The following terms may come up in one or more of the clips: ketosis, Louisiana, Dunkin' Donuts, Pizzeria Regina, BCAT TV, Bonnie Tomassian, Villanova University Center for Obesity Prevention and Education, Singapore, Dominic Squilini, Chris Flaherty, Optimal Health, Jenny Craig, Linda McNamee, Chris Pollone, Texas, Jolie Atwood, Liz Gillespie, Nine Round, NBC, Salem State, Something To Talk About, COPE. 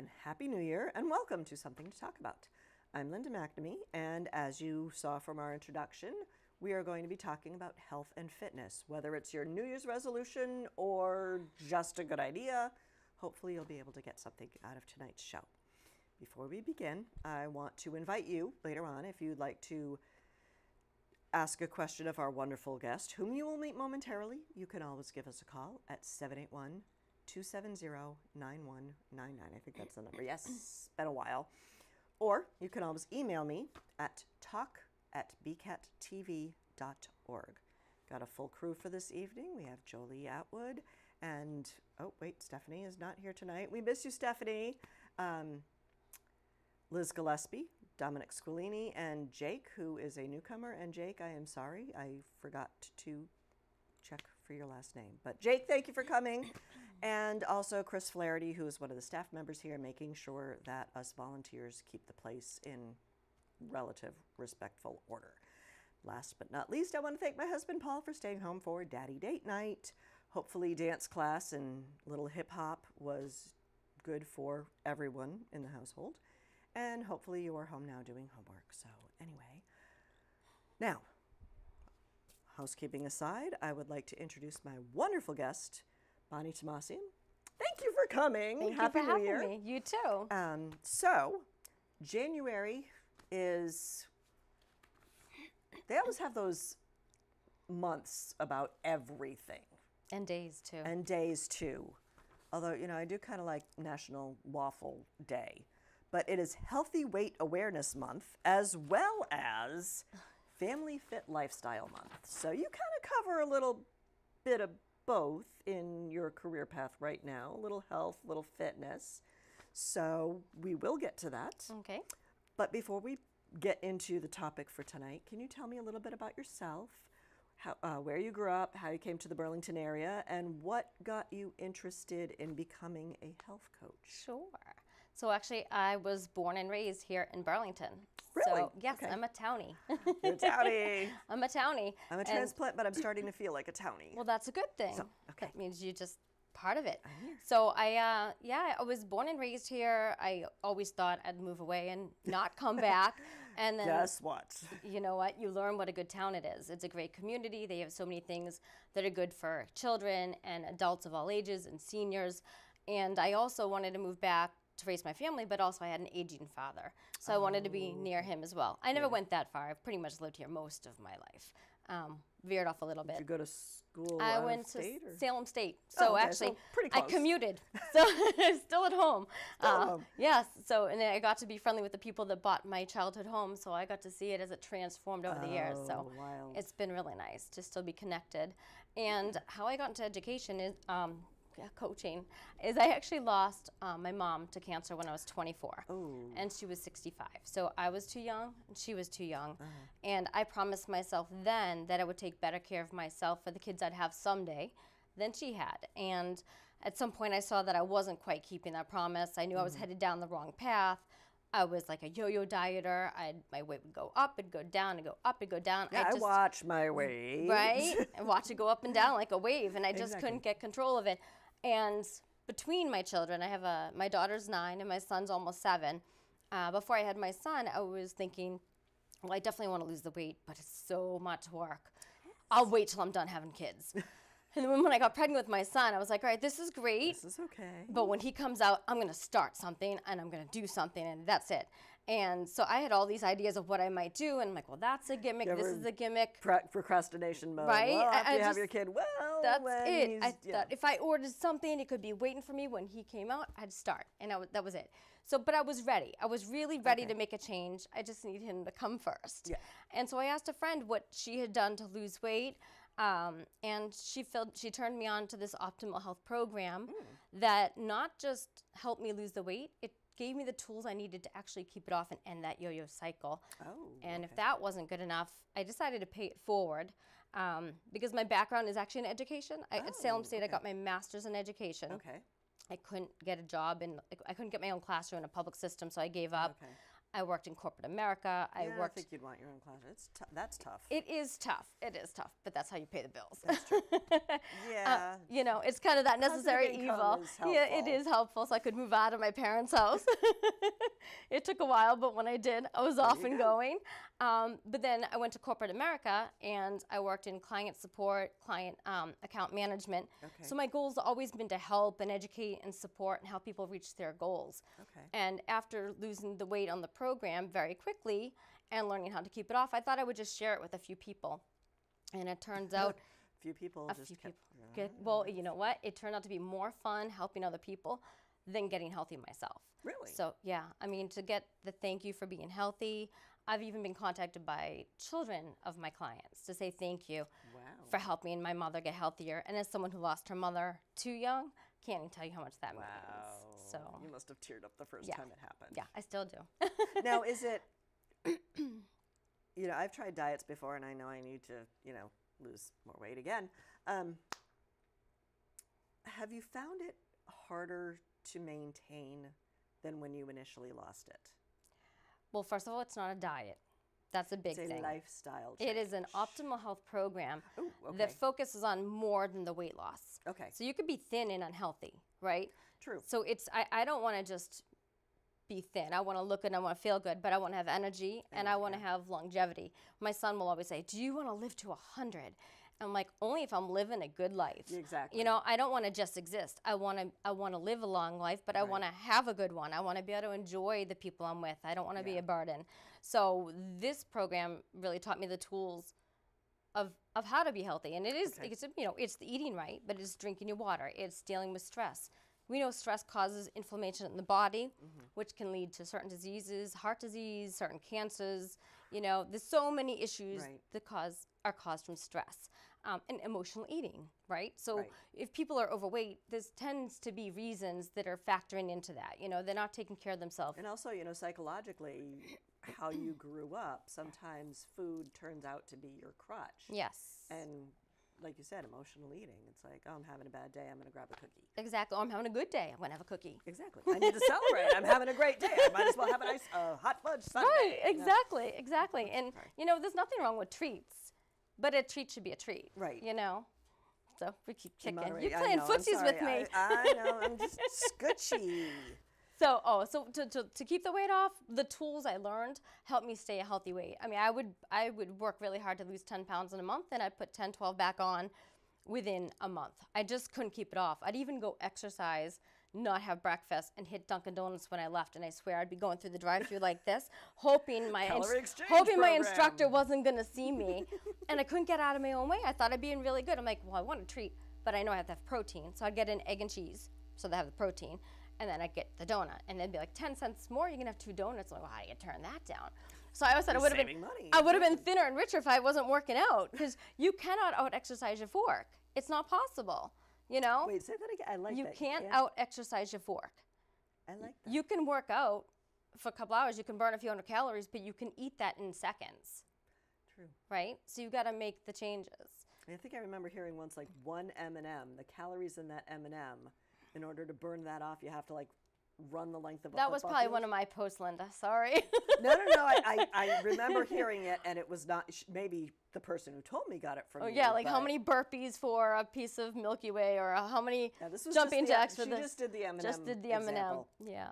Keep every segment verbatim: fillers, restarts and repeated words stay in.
and Happy New Year, and welcome to Something to Talk About. I'm Linda McNamee, and as you saw from our introduction, we are going to be talking about health and fitness. Whether it's your New Year's resolution or just a good idea, hopefully you'll be able to get something out of tonight's show. Before we begin, I want to invite you later on, if you'd like to ask a question of our wonderful guest, whom you will meet momentarily, you can always give us a call at seven eight one, two seven zero, nine one nine nine. I think that's the number. Yes, it's been a while. Or you can always email me at talk at B C A T T V dot org. Got a full crew for this evening. We have Jolie Atwood and, oh, wait, Stephanie is not here tonight. We miss you, Stephanie. Um, Liz Gillespie, Dominic Squilini, and Jake, who is a newcomer. And Jake, I am sorry, I forgot to check for your last name. But Jake, thank you for coming. And also Chris Flaherty, who is one of the staff members here, making sure that us volunteers keep the place in relative respectful order. Last but not least, I want to thank my husband, Paul, for staying home for Daddy Date Night. Hopefully dance class and little hip hop was good for everyone in the household. And hopefully you are home now doing homework. So anyway, now, housekeeping aside, I would like to introduce my wonderful guest, Bonnie Tomassian. Thank you for coming. Thank Happy you for New Year. Me. You too. Um, so, January is, they always have those months about everything. And days too. And days too. Although, you know, I do kind of like National Waffle Day. But it is Healthy Weight Awareness Month, as well as Family Fit Lifestyle Month. So you kind of cover a little bit of both in your career path right now, a little health, a little fitness. So we will get to that. Okay. But before we get into the topic for tonight, can you tell me a little bit about yourself, how, uh, where you grew up, how you came to the Burlington area, and what got you interested in becoming a health coach? Sure. So actually, I was born and raised here in Burlington. Really? So, yes, okay. I'm a townie. You're a townie. I'm a townie. I'm a transplant, and, but I'm starting to feel like a townie. Well, that's a good thing. So, okay. That means you're just part of it. I'm here. So I, uh, yeah, I was born and raised here. I always thought I'd move away and not come back. And then, guess what? You know what? You learn what a good town it is. It's a great community. They have so many things that are good for children and adults of all ages and seniors. And I also wanted to move back to raise my family, but also I had an aging father. So oh. I wanted to be near him as well. I never yeah. went that far. I've pretty much lived here most of my life. Um, veered off a little bit. Did you go to school I went to or? Salem State. So oh, okay. actually, so pretty close. I commuted. So still at home. Still uh, at home. Yes. So, and then I got to be friendly with the people that bought my childhood home. So I got to see it as it transformed over oh, the years. So wild. It's been really nice to still be connected. And yeah. how I got into education is, um, coaching is I actually lost um, my mom to cancer when I was twenty-four. Ooh. And she was sixty-five. So I was too young and she was too young. Uh-huh. And I promised myself then that I would take better care of myself for the kids I'd have someday than she had. And at some point I saw that I wasn't quite keeping that promise. I knew mm-hmm. I was headed down the wrong path. I was like a yo-yo dieter. I'd, my weight would go up, it'd go down, it'd go up, it'd go down. Yeah, I, just, I watch my weight. Right? I watch it go up and down like a wave, and I just exactly. couldn't get control of it. And between my children, I have a, my daughter's nine and my son's almost seven. Uh, before I had my son, I was thinking, well, I definitely want to lose the weight, but it's so much work. I'll wait till I'm done having kids. And then when I got pregnant with my son, I was like, all right, this is great. This is okay. But when he comes out, I'm going to start something and I'm going to do something and that's it. And so I had all these ideas of what I might do. And I'm like, well, that's a gimmick. You this is a gimmick. Procrastination mode. Right? Well, after I, I you just, have your kid, well, that's when it. I yeah. thought if I ordered something, it could be waiting for me when he came out, I'd start. And I, that was it. So, but I was ready. I was really ready okay. to make a change. I just needed him to come first. Yeah. And so I asked a friend what she had done to lose weight. Um, and she filled, she turned me on to this Optimal Health program mm. that not just helped me lose the weight, it gave me the tools I needed to actually keep it off and end that yo-yo cycle. Oh, and okay. if that wasn't good enough, I decided to pay it forward um, because my background is actually in education. I, oh, at Salem State, okay. I got my master's in education. Okay. I couldn't get a job and I couldn't get my own classroom in a public system, so I gave up. Okay. I worked in corporate America. I yeah, worked. I think you'd want your own class. It's t that's tough. It is tough. It is tough. But that's how you pay the bills. That's true. Yeah. Uh, you know, it's kind of that necessary evil. Yeah, it is helpful. So I could move out of my parents' house. It took a while, but when I did, I was there off and go. going. Um, but then I went to corporate America, and I worked in client support, client um, account management. Okay. So my goal's always been to help and educate and support and help people reach their goals. Okay. And after losing the weight on the program very quickly and learning how to keep it off, I thought I would just share it with a few people. And it turns out a few people a just few kept, people yeah. get, well, you know what? It turned out to be more fun helping other people than getting healthy myself. Really? So yeah, I mean, to get the thank you for being healthy. I've even been contacted by children of my clients to say thank you wow. for helping my mother get healthier. And as someone who lost her mother too young, can't even tell you how much that wow. means. So you must have teared up the first yeah. time it happened. Yeah, I still do. Now, is it, you know, I've tried diets before, and I know I need to, you know, lose more weight again. Um, have you found it harder to maintain than when you initially lost it? Well, first of all, it's not a diet. That's a big thing. It's a lifestyle change. It is an optimal health program Ooh, okay. that focuses on more than the weight loss. Okay. So you could be thin and unhealthy, right? True. So it's I, I don't want to just be thin. I want to look good and I want to feel good, but I want to have energy and, and I want to yeah. have longevity. My son will always say, do you want to live to a hundred? I'm like, only if I'm living a good life. Exactly. You know, I don't want to just exist. I want to I want to live a long life, but right. I want to have a good one. I want to be able to enjoy the people I'm with. I don't want to yeah. be a burden. So this program really taught me the tools of of how to be healthy. And it is, okay. it's, you know, it's the eating right, but it's drinking your water. It's dealing with stress. We know stress causes inflammation in the body, mm-hmm. which can lead to certain diseases, heart disease, certain cancers. You know, there's so many issues right. that cause are caused from stress um, and emotional eating, right? So right. if people are overweight, there's tends to be reasons that are factoring into that. You know, they're not taking care of themselves. And also, you know, psychologically, how you grew up, sometimes food turns out to be your crutch. Yes. And like you said, emotional eating. It's like, oh, I'm having a bad day. I'm going to grab a cookie. Exactly. Oh, I'm having a good day. I'm going to have a cookie. Exactly. I need to celebrate. I'm having a great day. I might as well have a nice uh, hot fudge sundae. Right. Exactly. No. Exactly. And, Sorry. you know, there's nothing wrong with treats, but a treat should be a treat. Right. You know? So we keep kicking. You're playing footsies with me. I, I know. I'm just scoochy. So, oh, so to, to, to keep the weight off, the tools I learned helped me stay a healthy weight. I mean, I would I would work really hard to lose ten pounds in a month, and I'd put ten, twelve back on within a month. I just couldn't keep it off. I'd even go exercise, not have breakfast, and hit Dunkin' Donuts when I left, and I swear I'd be going through the drive-thru like this, hoping my hoping program. my instructor wasn't going to see me, and I couldn't get out of my own way. I thought I'd be in really good. I'm like, well, I want a treat, but I know I have to have protein, so I'd get an egg and cheese, so they have the protein. And then I get the donut, and they'd be like, ten cents more, you're gonna have two donuts. I'm like, well, how do you turn that down? So I always thought I would have been, I would have been thinner and richer if I wasn't working out, because you cannot out-exercise your fork. It's not possible, you know? Wait, say that again, I like that. You can't yeah. out-exercise your fork. I like that. You can work out for a couple hours, you can burn a few hundred calories, but you can eat that in seconds. True. Right? So you've gotta make the changes. I think I remember hearing once, like, one M and M, the calories in that M and M, in order to burn that off, you have to like run the length of a football field. That was probably one of my posts, Linda. Sorry. No, no, no. I, I, I remember hearing it, and it was not, maybe the person who told me got it from. Oh, you, yeah, like how many burpees for a piece of Milky Way, or how many now, this was jumping jacks for this? She just did the M and M. Just did the M and M. Yeah.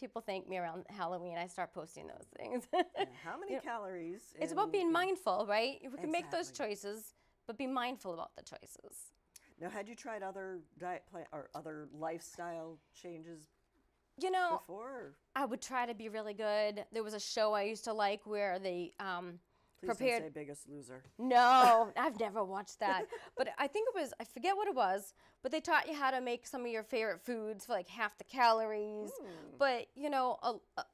People thank me around Halloween. I start posting those things. Yeah, how many you know, calories? It's in, about being mindful, right? We can exactly. make those choices, but be mindful about the choices. Now, had you tried other diet plan or other lifestyle changes you know, before? I would try to be really good. There was a show I used to like where they um, Please prepared. Please don't say Biggest Loser. No, I've never watched that. But I think it was, I forget what it was, but they taught you how to make some of your favorite foods for like half the calories. Mm. But, you know, a, a,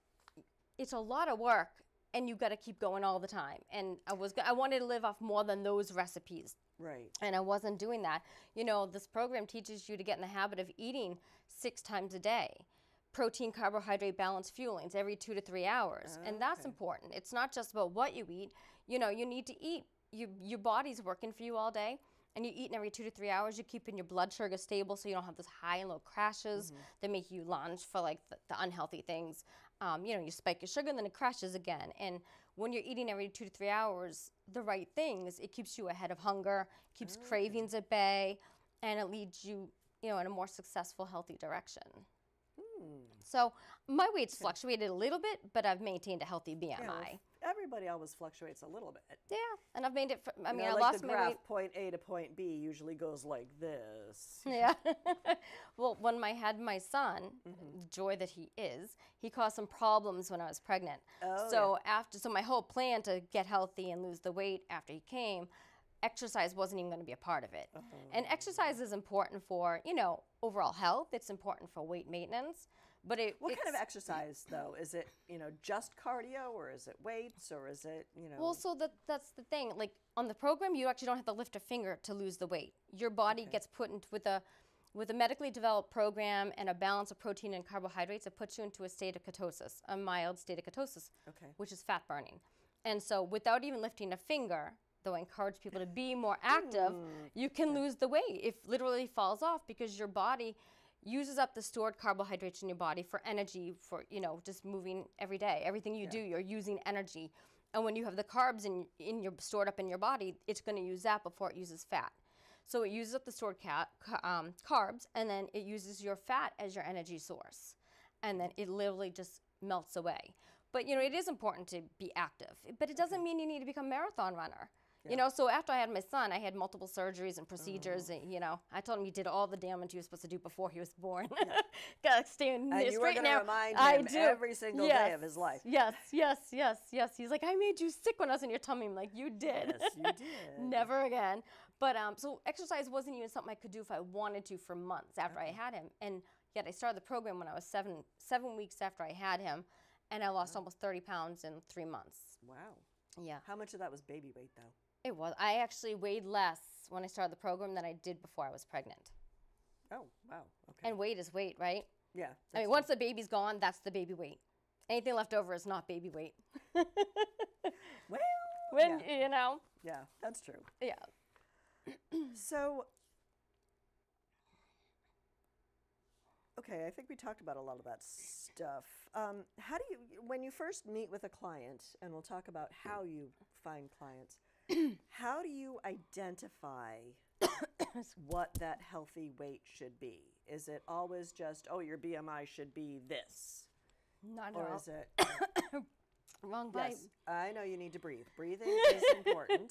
it's a lot of work, and you've got to keep going all the time. And I was, I wanted to live off more than those recipes. Right. And I wasn't doing that. You know, this program teaches you to get in the habit of eating six times a day. Protein, carbohydrate, balanced fuelings every two to three hours. Oh, and that's okay. important. It's not just about what you eat. You know, you need to eat. You, your body's working for you all day. and you're eating every two to three hours, you're keeping your blood sugar stable so you don't have those high and low crashes mm-hmm. that make you lunge for like the, the unhealthy things. Um, you know, you spike your sugar and then it crashes again. And when you're eating every two to three hours, the right things, it keeps you ahead of hunger, keeps okay. cravings at bay, and it leads you, you know, in a more successful, healthy direction. So my weight's okay. fluctuated a little bit, but I've maintained a healthy B M I. Yeah, everybody always fluctuates a little bit. Yeah, and I've made it. For, I mean, you know, I like lost the graph, my weight. Point A to point B usually goes like this. Yeah. Well, when I had my son, mm-hmm. joy that he is, he caused some problems when I was pregnant. Oh, so yeah. after, so my whole plan to get healthy and lose the weight after he came, exercise wasn't even going to be a part of it. Uh-huh. And exercise is important for, you know, overall health. It's important for weight maintenance, but it. What kind of exercise though? Is it, you know, just cardio, or is it weights, or is it, you know? Well, so that that's the thing. Like on the program, you actually don't have to lift a finger to lose the weight. Your body okay. gets put into with a with a medically developed program and a balance of protein and carbohydrates. It puts you into a state of ketosis, a mild state of ketosis, okay. which is fat burning. And so, without even lifting a finger. So I encourage people to be more active, mm. you can lose the weight. It literally falls off because your body uses up the stored carbohydrates in your body for energy, for, you know, just moving every day. Everything you yeah. do, you're using energy. And when you have the carbs in, in your, stored up in your body, it's going to use that before it uses fat. So it uses up the stored ca um, carbs, and then it uses your fat as your energy source. And then it literally just melts away. But, you know, it is important to be active. But it doesn't okay. mean you need to become a marathon runner. You know, so after I had my son, I had multiple surgeries and procedures. Oh. And, you know, I told him he did all the damage he was supposed to do before he was born. Got to stay in this right now. Remind I him do. Every single yes. day of his life. Yes, yes, yes, yes. He's like, I made you sick when I was in your tummy. I'm like, you did. Yes, you did. Never again. But um, so exercise wasn't even something I could do if I wanted to for months after okay. I had him, and yet I started the program when I was seven seven weeks after I had him, and I lost wow. almost thirty pounds in three months. Wow. Yeah. How much of that was baby weight, though? It was. I actually weighed less when I started the program than I did before I was pregnant. Oh, wow. Okay. And weight is weight, right? Yeah. I mean, once the baby's gone, that's the baby weight. Anything left over is not baby weight. Well, when, yeah. you know. Yeah, that's true. Yeah. So, okay, I think we talked about a lot of that stuff. Um, how do you, when you first meet with a client, and we'll talk about how you find clients, how do you identify what that healthy weight should be? Is it always just, oh, your B M I should be this? Not at all. Or is it? Wrong bite. Yes, I know you need to breathe. Breathing is important.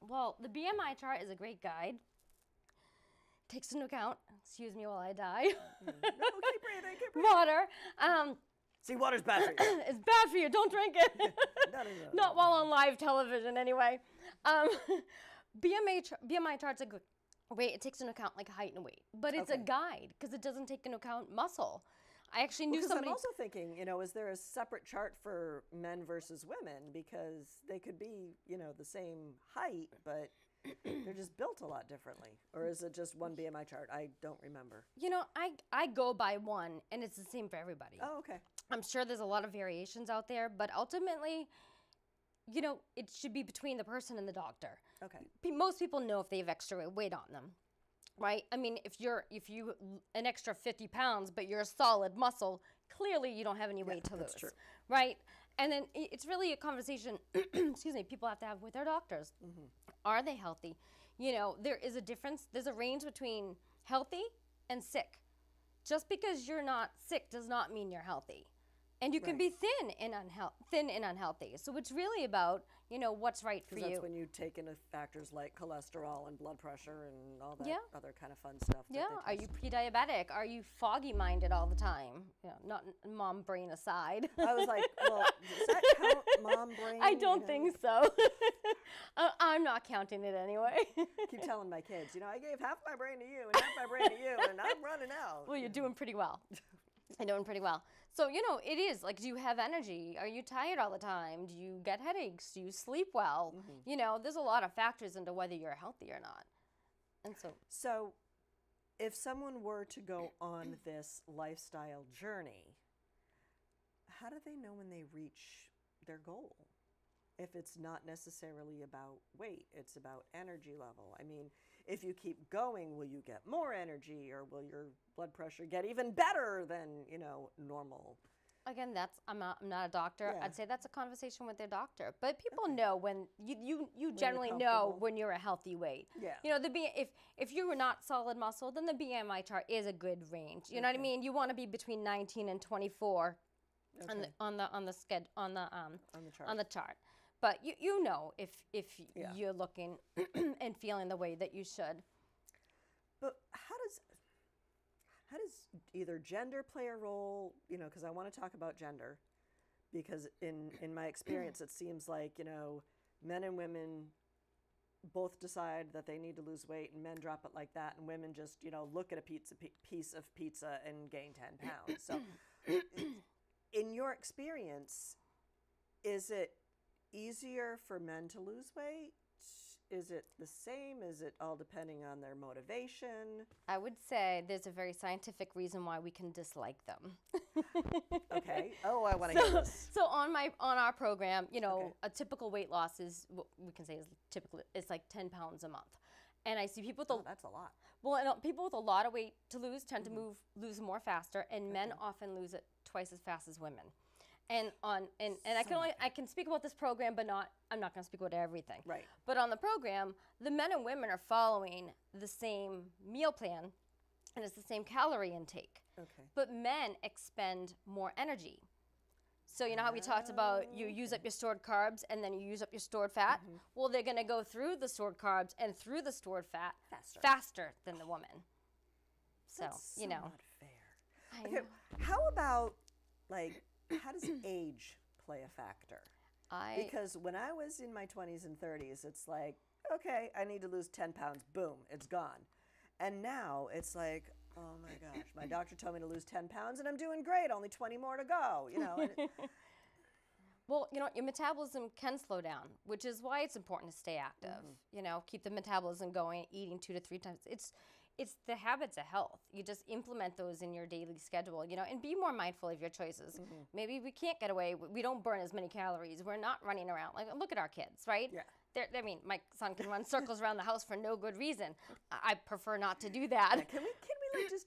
Well, the B M I chart is a great guide. Takes into account, excuse me while I die. No, keep breathing, keep breathing. Water. Um, See, water's bad for you. It's bad for you. Don't drink it. no, no, no, Not while on live television, anyway. Um, B M I charts are good. Wait, it takes into account like height and weight, but it's okay. a guide because it doesn't take into account muscle. I actually knew well, somebody. I'm also thinking, you know, is there a separate chart for men versus women, because they could be, you know, the same height, but they're just built a lot differently? Or is it just one B M I chart? I don't remember. You know, I I go by one, and it's the same for everybody. Oh, okay. I'm sure there's a lot of variations out there, but ultimately, you know, it should be between the person and the doctor. Okay. Most people know if they have extra weight on them, right? I mean, if you're if you an extra fifty pounds, but you're a solid muscle, clearly you don't have any weight yeah, to that's lose, true. Right? And then it's really a conversation. Excuse me. People have to have with their doctors. Mm-hmm. Are they healthy? You know, there is a difference. There's a range between healthy and sick. Just because you're not sick does not mean you're healthy. And you can right. be thin and unhealthy, thin and unhealthy. So it's really about, you know, what's right for you. Because that's when you take into factors like cholesterol and blood pressure and all that yeah. other kind of fun stuff. Yeah. That are you pre-diabetic? Are you foggy-minded all the time? You know, not mom brain aside. I was like, well, does that count, mom brain? I don't you know? think so. I'm not counting it anyway. I keep telling my kids, you know, I gave half my brain to you and half my brain to you, and I'm running out. Well, you're doing pretty well. I'm doing pretty well. So, you know, it is like, do you have energy? Are you tired all the time? Do you get headaches? Do you sleep well? Mm-hmm. You know, there's a lot of factors into whether you're healthy or not. And so, so if someone were to go on this lifestyle journey, how do they know when they reach their goal? if it's not necessarily about weight, it's about energy level. I mean, if you keep going, will you get more energy, or will your blood pressure get even better than, you know, normal? Again, that's, I'm not, I'm not a doctor. Yeah. I'd say that's a conversation with their doctor. But people okay. know when, you you, you generally know when you're a healthy weight. Yeah. You know, the B, if, if you were not solid muscle, then the B M I chart is a good range. You okay. know what I mean? You want to be between nineteen and twenty-four okay. on the, on the, on the, sched, on the, um, on the chart. On the chart. But you, you know if, if yeah. you're looking and feeling the way that you should. But how does... How does either gender play a role, you know, because I want to talk about gender, because in, in my experience, it seems like, you know, men and women both decide that they need to lose weight, and men drop it like that, and women just, you know, look at a pizza piece of pizza and gain ten pounds. So in your experience, is it easier for men to lose weight? Is it the same? Is it all depending on their motivation? I would say there's a very scientific reason why we can dislike them. Okay. Oh, I want to so, hear this. So on my on our program, you know, okay. a typical weight loss is what we can say is typically it's like ten pounds a month, and I see people with oh, a, that's a lot. Well, and people with a lot of weight to lose tend mm-hmm. to move lose more faster, and okay. men often lose it twice as fast as women. And on and, and I can only I can speak about this program, but not I'm not going to speak about everything. Right. But on the program, the men and women are following the same meal plan, and it's the same calorie intake. Okay. But men expend more energy. So you know how we talked about you use up your stored carbs and then you use up your stored fat? Mm-hmm. Well, they're going to go through the stored carbs and through the stored fat faster, faster than the woman. So, that's you know. Not fair. I okay. know. How about like how does age play a factor? I, because when I was in my twenties and thirties, it's like, okay, I need to lose ten pounds, boom, it's gone. And now it's like, oh my gosh, my doctor told me to lose ten pounds and I'm doing great, only twenty more to go, you know. And it, well, you know, your metabolism can slow down, which is why it's important to stay active. Mm-hmm. You know, keep the metabolism going, eating two to three times. It's, it's the habits of health. You just implement those in your daily schedule, you know, and be more mindful of your choices. Mm-hmm. Maybe we can't get away. We don't burn as many calories. We're not running around. Like, look at our kids, right? Yeah. They're, I mean, my son can run circles around the house for no good reason. I prefer not to do that. Yeah, can we, can we like just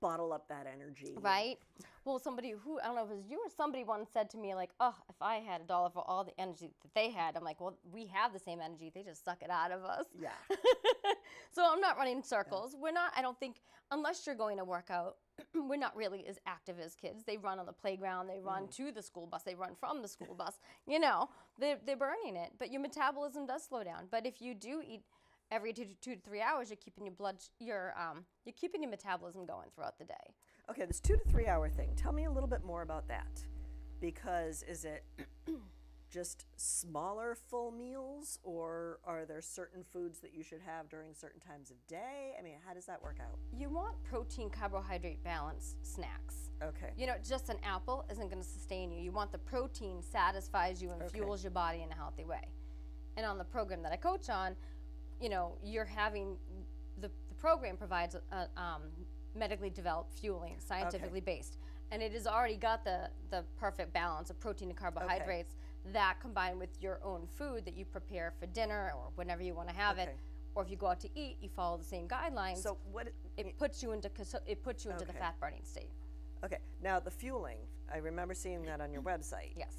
bottle up that energy? Right? Well, somebody who, I don't know if it was you or somebody once said to me, like, oh, if I had a dollar for all the energy that they had, I'm like, well, we have the same energy. They just suck it out of us. Yeah. So I'm not running circles. Yeah. We're not, I don't think, unless you're going to work out, we're not really as active as kids. They run on the playground, they run mm. to the school bus, they run from the school bus, you know, they're, they're burning it. But your metabolism does slow down. But if you do eat every two to, two to three hours, you're keeping your blood, your, um, you're keeping your metabolism going throughout the day. Okay, this two to three hour thing, tell me a little bit more about that. Because is it just smaller full meals, or are there certain foods that you should have during certain times of day? I mean, how does that work out? You want protein, carbohydrate, balanced snacks. Okay. You know, just an apple isn't going to sustain you. You want the protein satisfies you and okay. fuels your body in a healthy way. And on the program that I coach on, you know, you're having, the, the program provides a, um, medically developed fueling, scientifically okay. based. And it has already got the, the perfect balance of protein and carbohydrates okay. that combined with your own food that you prepare for dinner or whenever you want to have okay. it. Or if you go out to eat, you follow the same guidelines. So what it, it puts you into it puts you into okay. the fat burning state. Okay. Now the fueling, I remember seeing that on your website. Yes.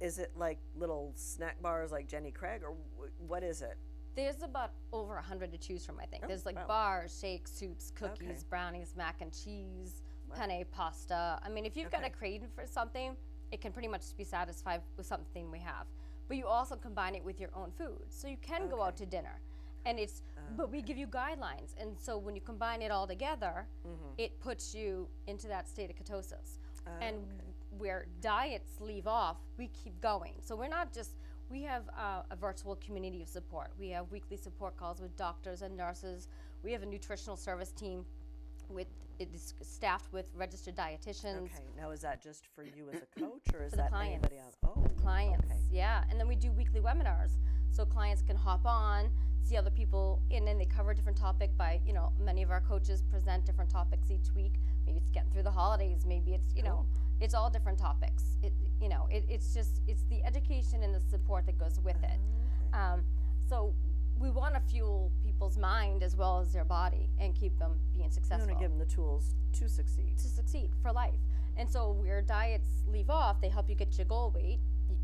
Is it like little snack bars like Jenny Craig, or what is it? There's about over a hundred to choose from, I think. Oh, there's like wow. bars, shakes, soups, cookies, okay. brownies, mac and cheese, wow. penne, pasta. I mean, if you've okay. got a craving for something, it can pretty much just be satisfied with something we have. But you also combine it with your own food. So you can okay. go out to dinner. And it's, oh, but we okay. give you guidelines. And so when you combine it all together, mm-hmm. it puts you into that state of ketosis. Oh, and okay. where diets leave off, we keep going. So we're not just, we have uh, a virtual community of support. We have weekly support calls with doctors and nurses. We have a nutritional service team with it is staffed with registered dietitians. Okay, now is that just for you as a coach, or is that clients. Anybody else? Oh, the clients, okay. yeah. And then we do weekly webinars, so clients can hop on, see other people, and then they cover a different topic by, you know, many of our coaches present different topics each week. Maybe it's getting through the holidays, maybe it's, you cool. know, It's all different topics. It, you know, it, it's just, it's the education and the support that goes with it. Okay. Um, so we want to fuel people's mind as well as their body and keep them being successful. We want to give them the tools to succeed. To succeed for life. And so where diets leave off, they help you get your goal weight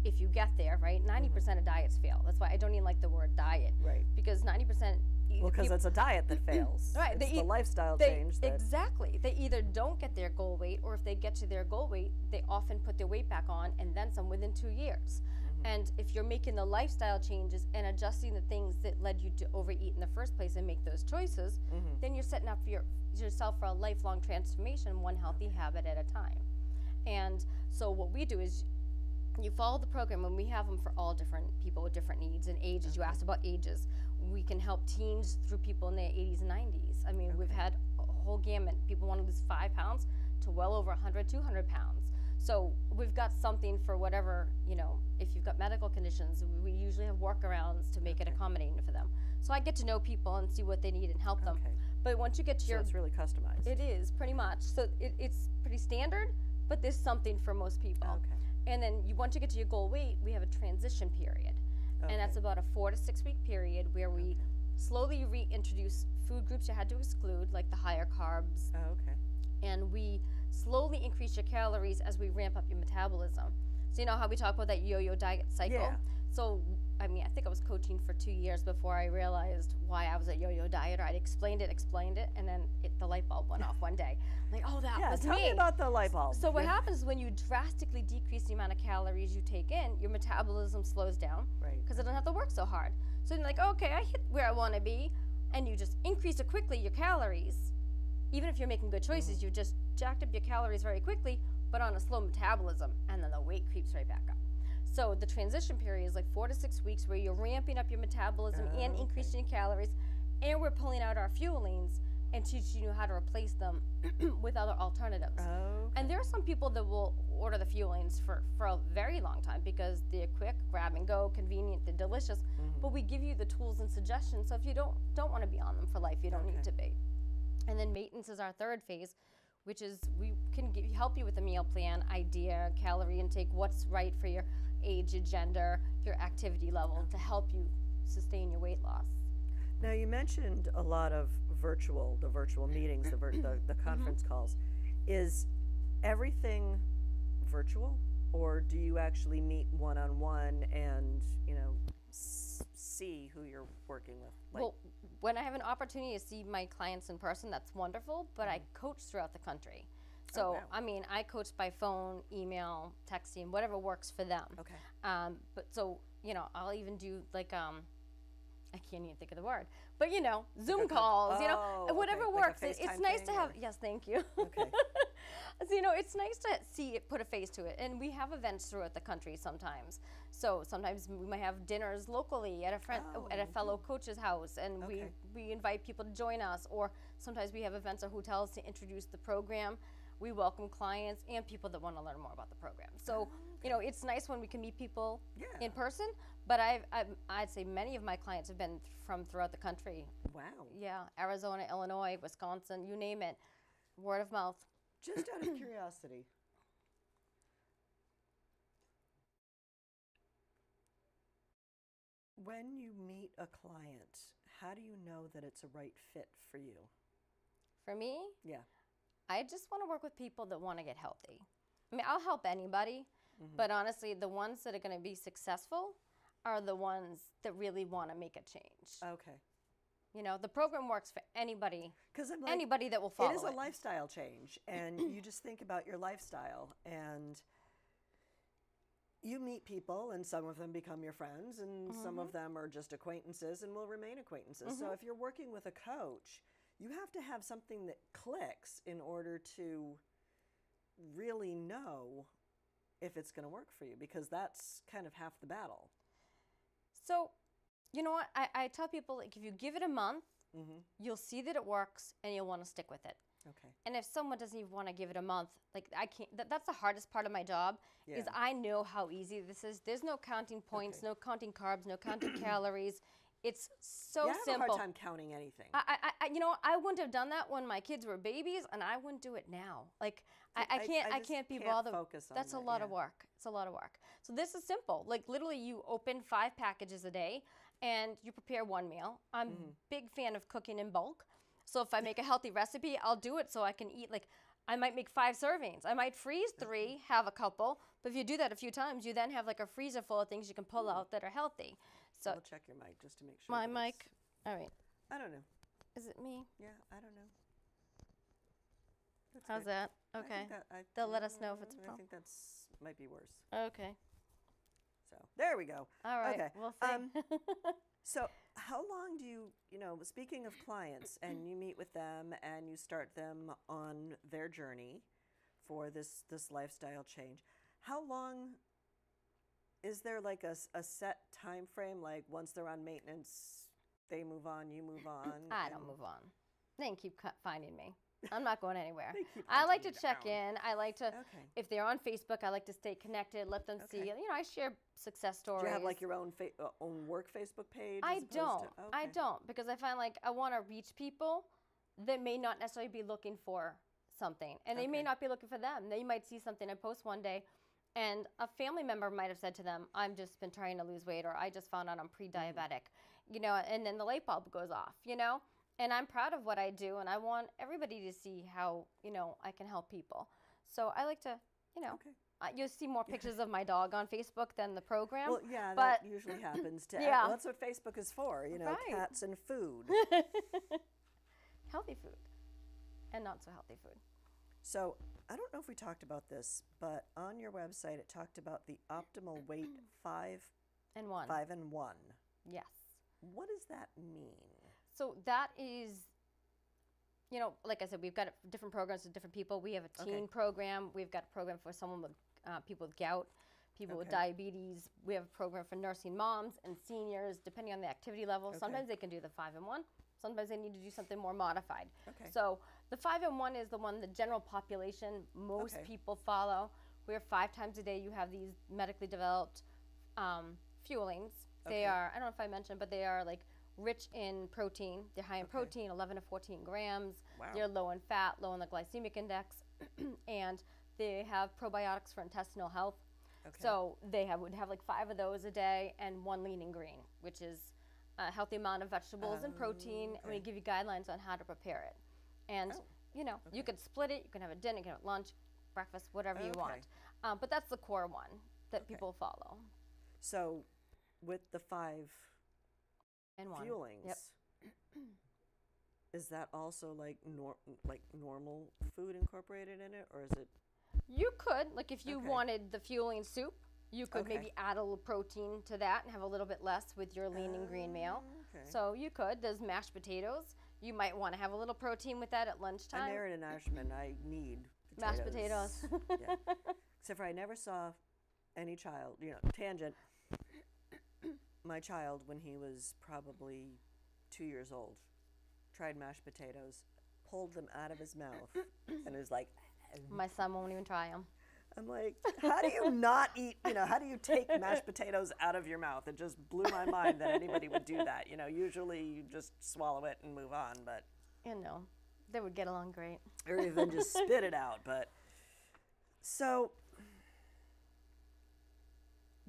if you get there, right? ninety percent mm-hmm. of diets fail. That's why I don't even like the word diet. Right. Because ninety percent... Well, because it's a diet that fails. Right. It's they the e lifestyle they, change. That exactly. They either don't get their goal weight, or if they get to their goal weight, they often put their weight back on, and then some within two years. Mm-hmm. And if you're making the lifestyle changes and adjusting the things that led you to overeat in the first place and make those choices, mm-hmm. then you're setting up for your, yourself for a lifelong transformation, one healthy okay. habit at a time. And so what we do is you follow the program, and we have them for all different people with different needs and ages. Okay. You asked about ages. We can help teens through people in their eighties and nineties. I mean, okay. we've had a whole gamut. People want to lose five pounds to well over a hundred, two hundred pounds. So we've got something for whatever, you know, if you've got medical conditions, we usually have workarounds to make okay. it accommodating for them. So I get to know people and see what they need and help okay. them. But once you get to so your... So it's really customized. It is, pretty much. So it, it's pretty standard, but there's something for most people. Okay. And then you once you get to your goal weight, we have a transition period. Okay. And that's about a four to six week period where we okay. slowly reintroduce food groups you had to exclude, like the higher carbs. Oh, okay. And we slowly increase your calories as we ramp up your metabolism. So you know how we talk about that yo-yo diet cycle? Yeah. So, I mean, I think I was coaching for two years before I realized why I was a yo-yo dieter. I'd explained it, explained it, and then it, the light bulb went off one day. I'm like, oh, that yeah, was me. Yeah, tell me about the light bulb. So what happens is when you drastically decrease the amount of calories you take in, your metabolism slows down because right. it doesn't have to work so hard. So you're like, okay, I hit where I want to be, and you just increase it quickly, your calories. Even if you're making good choices, mm-hmm. you just jacked up your calories very quickly, but on a slow metabolism, and then the weight creeps right back up. So the transition period is like four to six weeks where you're ramping up your metabolism oh, and increasing okay. calories, and we're pulling out our fuelings and teaching you how to replace them with other alternatives. Oh, okay. And there are some people that will order the fuelings for, for a very long time because they're quick, grab and go, convenient, they're delicious, mm-hmm. but we give you the tools and suggestions, so if you don't, don't want to be on them for life, you don't okay. need to be. And then maintenance is our third phase, which is we can give, help you with a meal plan, idea, calorie intake, what's right for your age, your gender, your activity level to help you sustain your weight loss. Now you mentioned a lot of virtual, the virtual meetings, the, vir the, the conference mm-hmm. calls. Is everything virtual, or do you actually meet one-on-one and, you know, s see who you're working with? Like well, when I have an opportunity to see my clients in person, that's wonderful, but mm-hmm. I coach throughout the country. So, oh, wow. I mean, I coach by phone, email, texting, whatever works for them. Okay. Um, but so, you know, I'll even do like, um, I can't even think of the word, but you know, Zoom calls, oh, you know, whatever okay. works. Like it, it's nice to have, or? Yes, thank you. Okay. So, you know, it's nice to see it, put a face to it. And we have events throughout the country sometimes. So sometimes we might have dinners locally at a friend, oh, at a fellow okay. coach's house, and okay. we, we invite people to join us. Or sometimes we have events at hotels to introduce the program. We welcome clients and people that want to learn more about the program. So, okay. you know, it's nice when we can meet people yeah. in person, but I've, I've, I'd say many of my clients have been from throughout the country. Wow. Yeah, Arizona, Illinois, Wisconsin, you name it, word of mouth. Just out of curiosity, when you meet a client, how do you know that it's a right fit for you? For me? Yeah. I just want to work with people that want to get healthy. I mean, I'll help anybody, mm-hmm. but honestly, the ones that are going to be successful are the ones that really want to make a change. Okay. You know, the program works for anybody, because like, anybody that will follow it. It is a lifestyle change, and you just think about your lifestyle, and you meet people, and some of them become your friends, and mm-hmm. some of them are just acquaintances and will remain acquaintances. Mm-hmm. So if you're working with a coach, you have to have something that clicks in order to really know if it's going to work for you, because that's kind of half the battle. So, you know what? I, I tell people, like, if you give it a month, mm-hmm. you'll see that it works and you'll want to stick with it. Okay. And if someone doesn't even want to give it a month, like I can't, th that's the hardest part of my job yeah. is I know how easy this is. There's no counting points, okay. no counting carbs, no counting calories. It's so yeah, I have simple. I have a hard time counting anything. I, I, I, you know, I wouldn't have done that when my kids were babies, and I wouldn't do it now. Like, I, I can't, I, I, I can't be can't bothered. Focus on That's that, a lot yeah. of work. It's a lot of work. So this is simple. Like, literally, you open five packages a day, and you prepare one meal. I'm mm-hmm. a big fan of cooking in bulk. So if I make a healthy recipe, I'll do it so I can eat, like, I might make five servings. I might freeze three, have a couple. But if you do that a few times, you then have like a freezer full of things you can pull mm. out that are healthy. So I'll check your mic just to make sure. My mic. All right. I don't know. Is it me? Yeah, I don't know. That's How's good. that? Okay. That, I, They'll let us know if it's a problem. I think that's might be worse. Okay. So there we go. All right. Okay. We'll see. Um, so how long do you, you know, speaking of clients, and you meet with them and you start them on their journey for this, this lifestyle change, how long is there like a, a set time frame? Like once they're on maintenance, they move on, you move on? I don't move on. They can keep finding me. I'm not going anywhere. I like to check in. I like to, okay. if they're on Facebook, I like to stay connected, let them okay. see. You know, I share success stories. Do you have like your own fa uh, own work Facebook page? I don't. To, okay. I don't, because I find like I want to reach people that may not necessarily be looking for something. And they okay. may not be looking for them. They might see something I post one day, and a family member might have said to them, I've just been trying to lose weight, or I just found out I'm pre-diabetic, mm-hmm. you know, and then the light bulb goes off, you know? And I'm proud of what I do, and I want everybody to see how, you know, I can help people. So I like to, you know, okay. uh, you'll see more pictures of my dog on Facebook than the program. Well, yeah, but that usually happens to yeah. well, that's what Facebook is for, you know, right. cats and food. Healthy food and not so healthy food. So I don't know if we talked about this, but on your website it talked about the optimal weight five and one. Five and one. Yes. What does that mean? So that is, you know, like I said, we've got different programs with different people. We have a teen okay. program. We've got a program for someone with uh, people with gout, people okay. with diabetes. We have a program for nursing moms and seniors, depending on the activity level. Okay. Sometimes they can do the five and one. Sometimes they need to do something more modified. Okay. So the five and one is the one the general population, most okay. people follow. Where five times a day you have these medically developed um, fuelings. They okay. are, I don't know if I mentioned, but they are like, rich in protein. They're high in okay. protein, eleven to fourteen grams. Wow. They're low in fat, low in the glycemic index, and they have probiotics for intestinal health. Okay. So they have, would have like five of those a day and one lean and green, which is a healthy amount of vegetables um, and protein, okay. and we give you guidelines on how to prepare it. And oh. you know, okay. you can split it, you can have a dinner, you can have lunch, breakfast, whatever okay. you want. Um, but that's the core one that okay. people follow. So with the five and one. Fuelings. Yep. Is that also like nor like normal food incorporated in it, or is it? You could, like if you okay. wanted the fueling soup, you could okay. maybe add a little protein to that and have a little bit less with your lean uh, and green meal. Okay. So you could. There's mashed potatoes. You might want to have a little protein with that at lunchtime. And they're an Irishman. I need potatoes. Mashed potatoes. yeah. Except for I never saw any child, you know, tangent. My child, when he was probably two years old, tried mashed potatoes, pulled them out of his mouth, and was like... My son won't even try them. I'm like, how do you not eat, you know, how do you take mashed potatoes out of your mouth? It just blew my mind that anybody would do that. You know, usually you just swallow it and move on, but... You know, they would get along great. Or even just spit it out, but... So...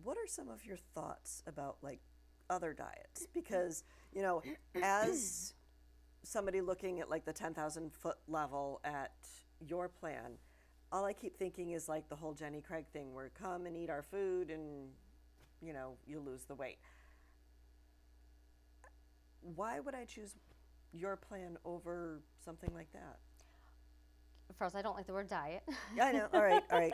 What are some of your thoughts about like other diets? Because, you know, as somebody looking at like the ten thousand foot level at your plan, all I keep thinking is like the whole Jenny Craig thing where come and eat our food and, you know, you lose the weight. Why would I choose your plan over something like that? First, I don't like the word diet. I know. All right. All right.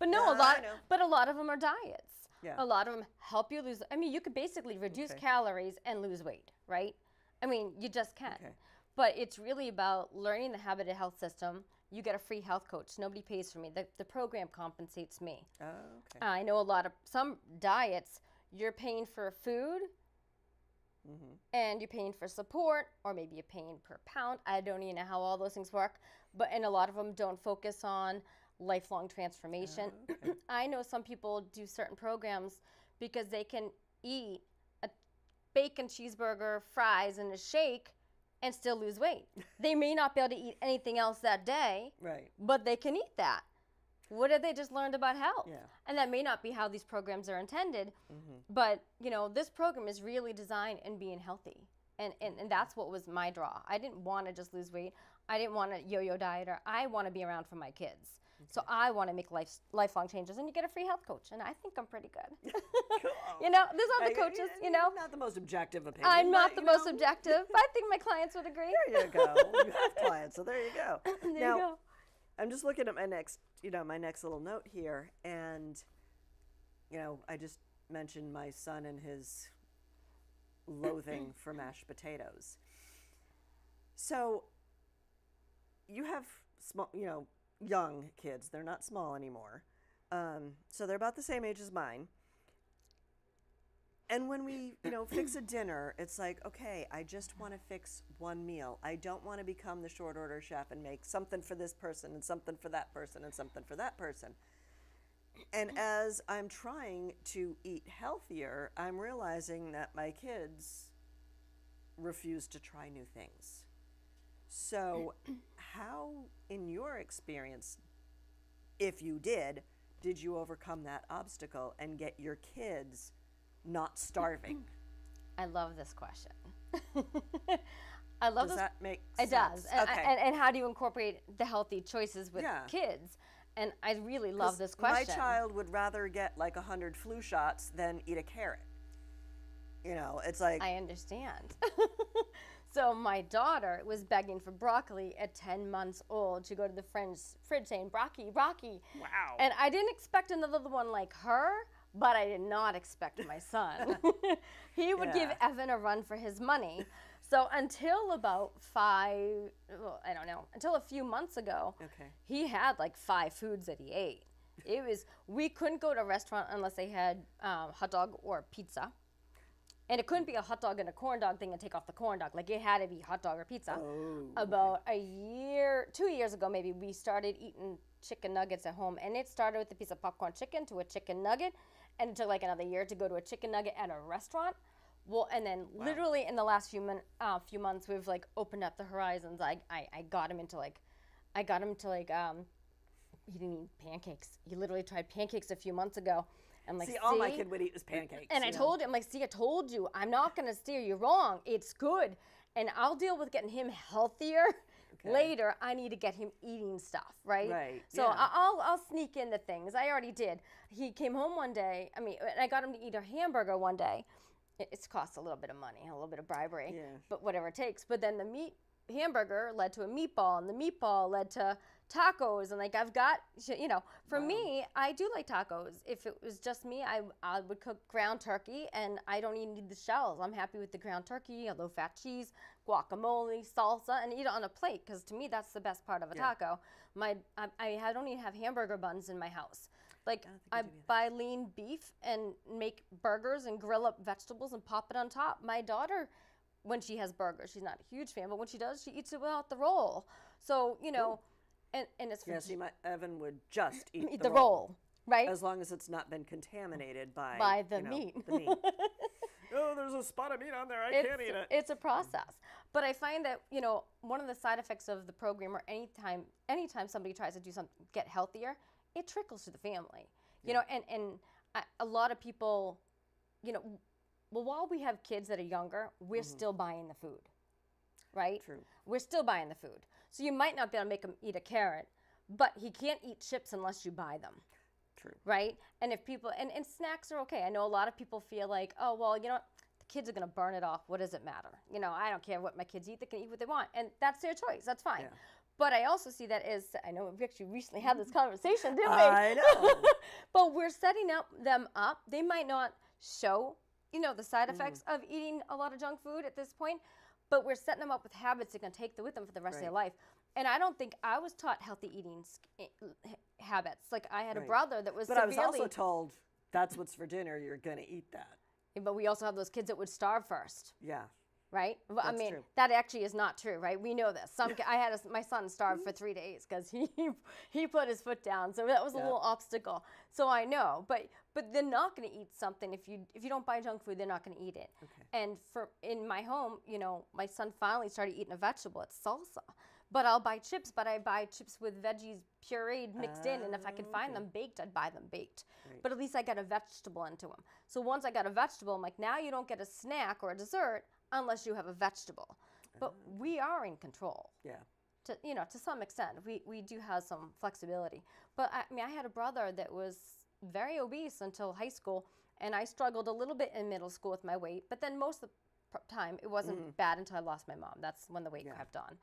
But no, uh, a lot, but a lot of them are diets. Yeah. A lot of them help you lose. I mean, you could basically reduce okay. calories and lose weight, right? I mean, you just can. Okay. But it's really about learning the habit of health system. You get a free health coach. Nobody pays for me. The, the program compensates me. Oh, okay. I know a lot of some diets, you're paying for food. Mm-hmm. And you're paying for support, or maybe you're paying per pound. I don't even know how all those things work, but and a lot of them don't focus on lifelong transformation. Oh, okay. I know some people do certain programs because they can eat a bacon cheeseburger, fries, and a shake and still lose weight. They may not be able to eat anything else that day, right? But they can eat that. What have they just learned about health? Yeah. And that may not be how these programs are intended, mm-hmm. but you know, this program is really designed in being healthy. And, and, and that's what was my draw. I didn't want to just lose weight. I didn't want a yo-yo diet, or I want to be around for my kids. Okay. So I want to make life, lifelong changes, and you get a free health coach, and I think I'm pretty good. Cool. You know, there's other coaches, I, you know. Not the most objective opinion. I'm not the most know? objective, but I think my clients would agree. There you go. You have clients, so there you go. There now, you go. I'm just looking at my next, you know, my next little note here, and, you know, I just mentioned my son and his loathing for mashed potatoes. So you have small, you know, young kids. They're not small anymore. Um, so they're about the same age as mine. And when we, you know, fix a dinner, it's like, okay, I just want to fix one meal. I don't want to become the short order chef and make something for this person and something for that person and something for that person. And as I'm trying to eat healthier, I'm realizing that my kids refuse to try new things. So how, in your experience, if you did, did you overcome that obstacle and get your kids not starving? I love this question. I love does this. that make sense? It does. And, okay. I, and, and how do you incorporate the healthy choices with yeah. kids? And I really love this question. My child would rather get like a hundred flu shots than eat a carrot. You know, it's like... I understand. So my daughter was begging for broccoli at ten months old. She go to the French fridge saying, "Brocky, Brocky." Wow. And I didn't expect another one like her, but I did not expect my son. He would yeah. give Evan a run for his money. So until about five, well, I don't know, until a few months ago, okay. he had like five foods that he ate. It was, we couldn't go to a restaurant unless they had um, hot dog or pizza. And it couldn't be a hot dog and a corn dog thing and take off the corn dog. Like it had to be hot dog or pizza. Oh, about okay. a year, two years ago maybe, we started eating chicken nuggets at home. And it started with a piece of popcorn chicken to a chicken nugget. And it took like another year to go to a chicken nugget at a restaurant. Well, and then wow. literally in the last few, mon uh, few months, we've like opened up the horizons. I, I, I got him into like, I got him to like, um, he didn't eat pancakes. He literally tried pancakes a few months ago. And like, see, see, all my kid would eat was pancakes. And I know? told him, like, see, I told you, I'm not going to steer you wrong. It's good. And I'll deal with getting him healthier okay. later. I need to get him eating stuff, right? Right. So yeah. I, I'll, I'll sneak in the things. I already did. He came home one day. I mean, I got him to eat a hamburger one day. It's cost a little bit of money, a little bit of bribery, yeah. but whatever it takes. But then the meat hamburger led to a meatball, and the meatball led to tacos. And like I've got, you know, for wow. me, I do like tacos. If it was just me, I, I would cook ground turkey, and I don't even need the shells. I'm happy with the ground turkey, a low-fat cheese, guacamole, salsa, and eat it on a plate because to me that's the best part of a yeah. taco. My, I, I don't even have hamburger buns in my house. Like I, I buy lean beef and make burgers and grill up vegetables and pop it on top. My daughter, when she has burgers, she's not a huge fan, but when she does, she eats it without the roll. So, you know, and, and it's... Yeah, she might, Evan would just eat, eat the, the roll, roll. Right? As long as it's not been contaminated by... By the you know, meat. The meat. Oh, there's a spot of meat on there. I it's, can't eat it. It's a process. But I find that, you know, one of the side effects of the program or anytime, anytime somebody tries to do something, get healthier, it trickles to the family, you yeah. know, and, and I, a lot of people, you know, well, while we have kids that are younger, we're mm-hmm. still buying the food, right? True. We're still buying the food. So you might not be able to make him eat a carrot, but he can't eat chips unless you buy them. True. Right? And if people, and, and snacks are okay. I know a lot of people feel like, oh, well, you know what? Kids are going to burn it off. What does it matter? You know, I don't care what my kids eat. They can eat what they want. And that's their choice. That's fine. Yeah. But I also see that as, I know we actually recently had this conversation, didn't we? I know. But we're setting up them up. They might not show, you know, the side effects mm. of eating a lot of junk food at this point, but we're setting them up with habits that are going to take them with them for the rest right. of their life. And I don't think I was taught healthy eating habits. Like I had right. a brother that was but severely. But I was also told that's what's for dinner. You're going to eat that. But we also have those kids that would starve first. Yeah. right? That's I mean, true. That actually is not true, right? We know this. Some I had a, my son starved for three days because he he put his foot down, so that was yeah. a little obstacle. So I know, but but they're not going to eat something if you if you don't buy junk food, they're not going to eat it. Okay. And for in my home, you know, my son finally started eating a vegetable. It's salsa, but I'll buy chips. But I buy chips with veggies pureed, mixed uh, in, and if I could find okay. them baked, I'd buy them baked. Right. But at least I got a vegetable into them. So once I got a vegetable, I'm like, now you don't get a snack or a dessert unless you have a vegetable. But we are in control. Yeah. To, you know, to some extent, we, we do have some flexibility. But I, I mean, I had a brother that was very obese until high school, and I struggled a little bit in middle school with my weight, but then most of the time, it wasn't mm-hmm. bad until I lost my mom. That's when the weight yeah. crept on.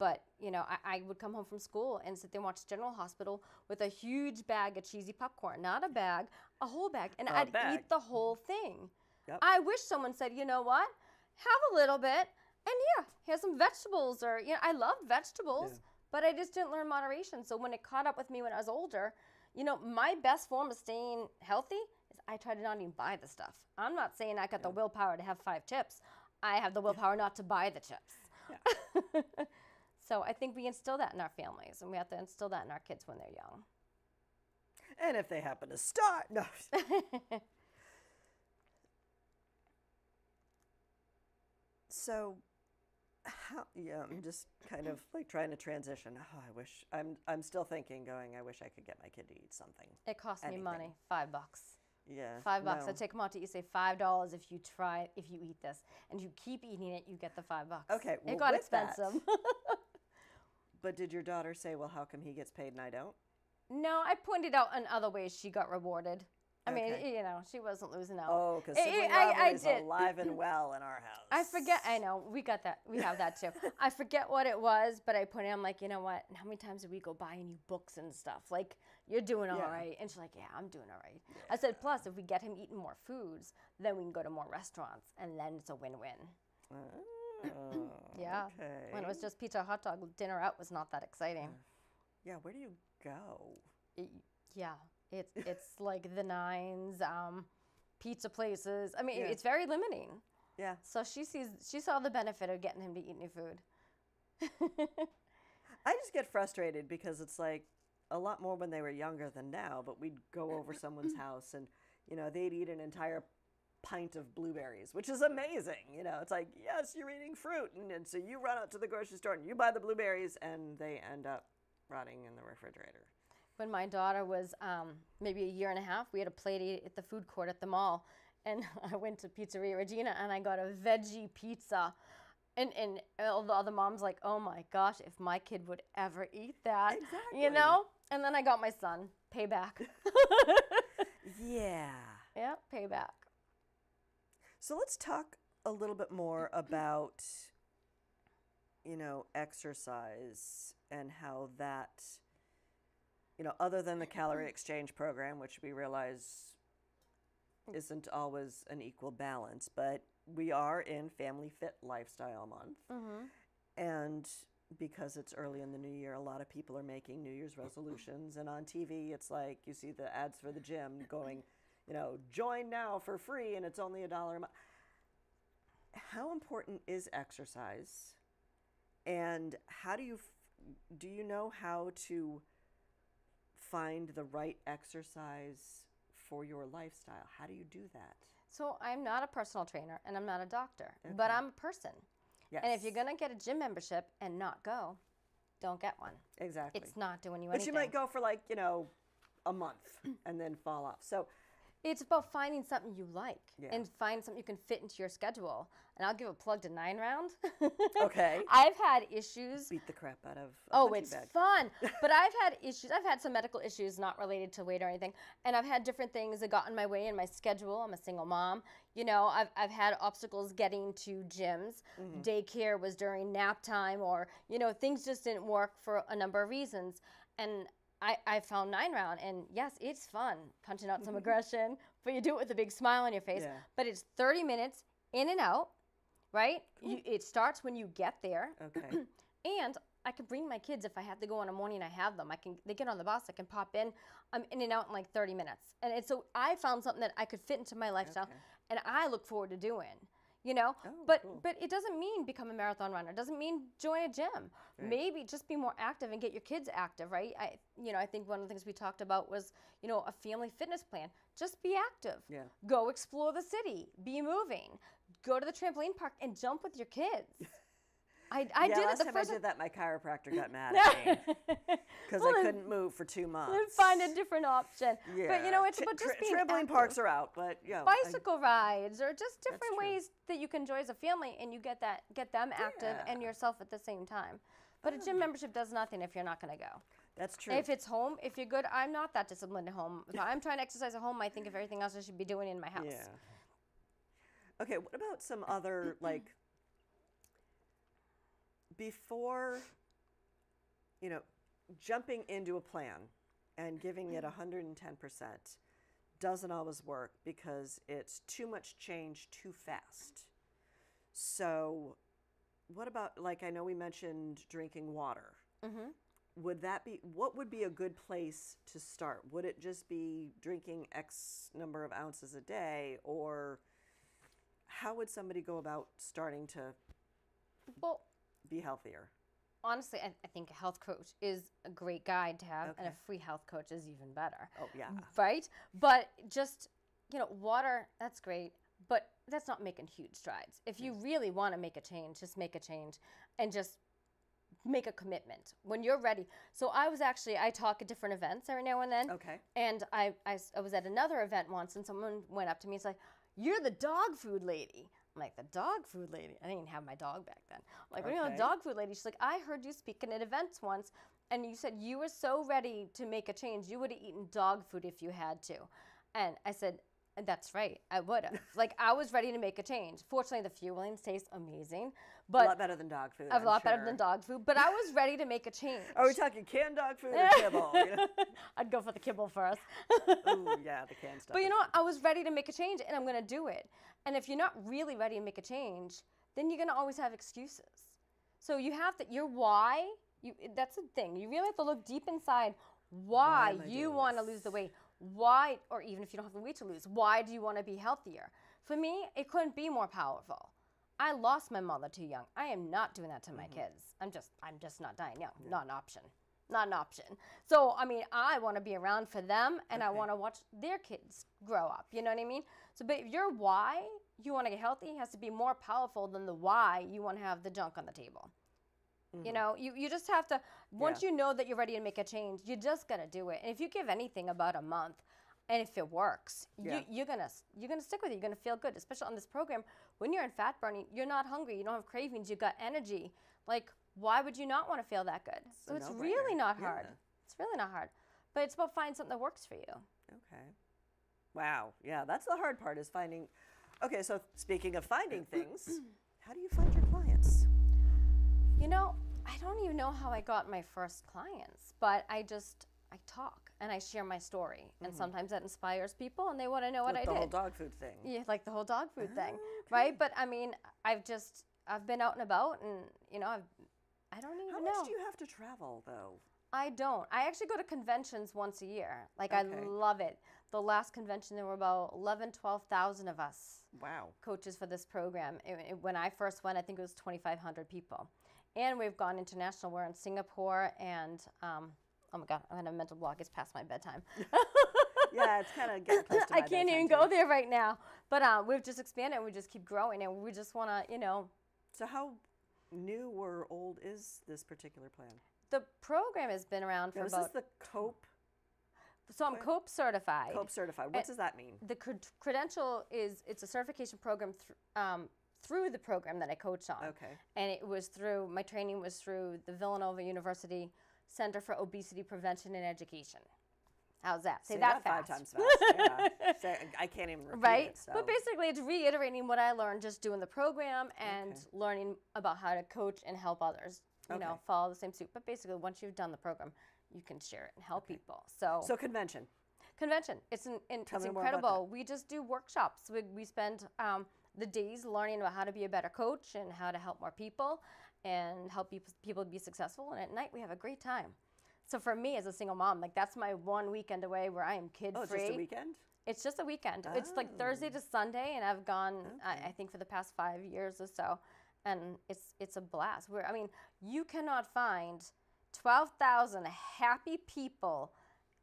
But, you know, I, I would come home from school and sit there and watch General Hospital with a huge bag of cheesy popcorn. Not a bag, a whole bag. And a I'd bag. eat the whole thing. Yep. I wish someone said, you know what? Have a little bit, and yeah, here's some vegetables, or, you know, I love vegetables, yeah. but I just didn't learn moderation. So when it caught up with me when I was older, you know, my best form of staying healthy is I try to not even buy the stuff. I'm not saying I got yeah. the willpower to have five chips. I have the willpower not to buy the chips. Yeah. So I think we instill that in our families, and we have to instill that in our kids when they're young. And if they happen to start, no. So, how, yeah, I'm just kind of like trying to transition. Oh, I wish, I'm I'm still thinking, going, I wish I could get my kid to eat something. It costs Anything. me money, five bucks. Yeah. Five bucks. No. I take them out to eat, say five dollars if you try, if you eat this. And you keep eating it, you get the five bucks. Okay, well, it got expensive. But did your daughter say, well, how come he gets paid and I don't? No, I pointed out in other ways she got rewarded. I mean, okay. you know, she wasn't losing out. Oh, because sibling rivalry is alive and well in our house. I forget. I know. We got that. We have that, too. I forget what it was, but I pointed out, I'm like, you know what? How many times do we go buying you books and stuff? Like, you're doing all yeah. right. And she's like, yeah, I'm doing all right. Yeah. I said, plus, if we get him eating more foods, then we can go to more restaurants, and then it's a win-win. Oh, yeah. Okay. When it was just pizza, hot dog, dinner out was not that exciting. Yeah, where do you go? It, yeah. It's it's like the nines, um, pizza places. I mean, yeah. it's very limiting. Yeah. So she sees she saw the benefit of getting him to eat new food. I just get frustrated because it's like a lot more when they were younger than now. But we'd go over someone's house and, you know, they'd eat an entire pint of blueberries, which is amazing. You know, it's like, yes, you're eating fruit, and, and so you run out to the grocery store and you buy the blueberries, and they end up rotting in the refrigerator. When my daughter was um, maybe a year and a half, we had a play date at the food court at the mall, and I went to Pizzeria Regina and I got a veggie pizza, and and all the other moms like, oh my gosh, if my kid would ever eat that, exactly. you know. And then I got my son, payback. yeah. Yeah, payback. So let's talk a little bit more about, you know, exercise and how that. You know, other than the calorie exchange program, which we realize isn't always an equal balance, but we are in Family Fit Lifestyle Month. Mm-hmm. And because it's early in the new year, a lot of people are making New Year's resolutions. And on T V, it's like you see the ads for the gym going, you know, join now for free, and it's only a dollar a month. How important is exercise? And how do you, do you know how to find the right exercise for your lifestyle? How do you do that? So I'm not a personal trainer and I'm not a doctor, okay. but I'm a person. Yes. And if you're going to get a gym membership and not go, don't get one. Exactly. It's not doing you but anything. But you might go for like, you know, a month and then fall off. So it's about finding something you like yeah. and find something you can fit into your schedule. And I'll give a plug to Nine Round. Okay. I've had issues. Beat the crap out of a Oh, it's bag. Fun. But I've had issues. I've had some medical issues not related to weight or anything. And I've had different things that got in my way in my schedule. I'm a single mom. You know, I've, I've had obstacles getting to gyms. Mm-hmm. Daycare was during nap time, or, you know, things just didn't work for a number of reasons. And I, I found Nine Round, and yes, it's fun punching out some aggression, but you do it with a big smile on your face. Yeah. But it's thirty minutes in and out, right? Cool. You, it starts when you get there. Okay. And I can bring my kids if I have to go in the morning. I have them. I can. They get on the bus. I can pop in. I'm in and out in like thirty minutes, and it's, so I found something that I could fit into my lifestyle, okay. and I look forward to doing. you know, oh, but cool. but it doesn't mean become a marathon runner. It doesn't mean join a gym. Right. Maybe just be more active and get your kids active, right? I, you know, I think one of the things we talked about was, you know, a family fitness plan. Just be active. Yeah. Go explore the city. Be moving. Go to the trampoline park and jump with your kids. I, I yeah, did last it the time first I did that, my chiropractor got mad at me because well, I couldn't move for two months. Let's find a different option. Yeah. But you know, it's but just being trampoline parks are out, but you know, bicycle I, rides or just different ways that you can enjoy as a family, and you get that get them active yeah. and yourself at the same time. But oh. a gym membership does nothing if you're not going to go. That's true. If it's home, if you're good, I'm not that disciplined at home. If I'm trying to exercise at home, I think of everything else I should be doing in my house. Yeah. Okay. What about some other like? Before, you know, jumping into a plan and giving it one hundred ten percent doesn't always work because it's too much change too fast. So what about, like I know we mentioned drinking water. Mm-hmm. Would that be, what would be a good place to start? Would it just be drinking X number of ounces a day, or how would somebody go about starting to... Well, be healthier? Honestly, I, I think a health coach is a great guide to have, okay. and a free health coach is even better. Oh, yeah. Right? But just, you know, water, that's great, but that's not making huge strides. If you really want to make a change, just make a change and just make a commitment when you're ready. So I was actually, I talk at different events every now and then. Okay. And I, I, I was at another event once, and someone went up to me and said, "You're the dog food lady." I'm like, the dog food lady? I didn't even have my dog back then. I'm like, okay. Well, you know, dog food lady. She's like, I heard you speaking at events once, and you said you were so ready to make a change. You would have eaten dog food if you had to. And I said, that's right, I would have. Like, I was ready to make a change. Fortunately, the fuelings taste amazing. But a lot better than dog food, A I'm lot sure. better than dog food, but I was ready to make a change. Are we talking canned dog food or kibble? You know? I'd go for the kibble first. Ooh, yeah, the canned stuff. But you know what? I was ready to make a change, and I'm going to do it. And if you're not really ready to make a change, then you're going to always have excuses. So you have to, your why, you, that's the thing. You really have to look deep inside why, why you want to lose the weight. Why, or even if you don't have the weight to lose, why do you want to be healthier? For me, it couldn't be more powerful. I lost my mother too young. I am not doing that to my mm-hmm. kids. I'm just, I'm just not dying young. Yeah. Not an option. Not an option. So, I mean, I want to be around for them, and okay. I want to watch their kids grow up. You know what I mean? So, but your why you want to get healthy has to be more powerful than the why you want to have the junk on the table. Mm-hmm. You know, you, you just have to, once yeah. you know that you're ready to make a change, you're just going to do it. And if you give anything about a month, and if it works, yeah. you, you're going to you're gonna stick with it. You're going to feel good, especially on this program. When you're in fat burning, you're not hungry. You don't have cravings. You've got energy. Like, why would you not want to feel that good? It's so it's no-brainer. really not hard. Yeah. It's really not hard. But it's about finding something that works for you. Okay. Wow. Yeah, that's the hard part is finding. Okay, so speaking of finding things, how do you find your clients? You know, I don't even know how I got my first clients, but I just, I talk and I share my story. Mm-hmm. And sometimes that inspires people and they want to know what like I the did. the whole dog food thing. Yeah, like the whole dog food oh, thing, okay. right? But I mean, I've just, I've been out and about and, you know, I've, I don't even know. How much know. do you have to travel though? I don't. I actually go to conventions once a year. Like, okay. I love it. The last convention, there were about eleven, twelve thousand of us. Wow. Coaches for this program. It, it, when I first went, I think it was twenty-five hundred people. And we've gone international. We're in Singapore and, um, oh my God, I'm in a mental block. It's past my bedtime. Yeah, it's kind of getting close to my I can't even too. go there right now. But uh, we've just expanded and we just keep growing and we just want to, you know. So how new or old is this particular plan? The program has been around for now, about. This is the COPE? So I'm COPE certified. COPE certified. What and does that mean? The cred credential is, it's a certification program through. Um, through the program that I coached on. Okay. And it was through, my training was through the Villanova University Center for Obesity Prevention and Education. How's that? Say, Say that, that fast. five times fast. Yeah. Say, I can't even repeat right? it. So. But basically it's reiterating what I learned just doing the program and okay. learning about how to coach and help others, you okay. know, follow the same suit. But basically once you've done the program, you can share it and help okay. people. So, so convention. Convention. It's, an, an, it's incredible. We just do workshops. We, we spend... Um, the days learning about how to be a better coach and how to help more people and help people be successful. And at night we have a great time. So for me as a single mom, like that's my one weekend away where I am kid free. Oh, just a weekend? It's just a weekend. Oh. It's like Thursday to Sunday, and I've gone, okay. I, I think, for the past five years or so, and it's it's a blast. We're, I mean, you cannot find twelve thousand happy people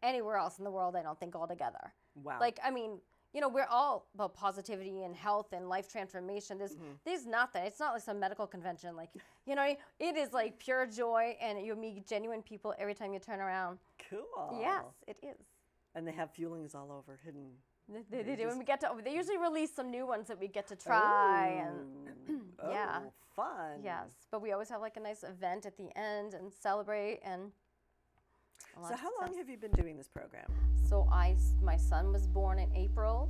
anywhere else in the world, I don't think, altogether. Wow. Like, I mean, you know, we're all about positivity and health and life transformation. There's, mm-hmm. there's nothing. It's not like some medical convention. Like, you know, it is like pure joy, and you meet genuine people every time you turn around. Cool. Yes, it is. And they have feelings all over, hidden. They, they, they do, and we get to. They usually release some new ones that we get to try, oh, and yeah, oh, fun. Yes, but we always have like a nice event at the end and celebrate. And so, how long have you been doing this program? So, I my son was born in April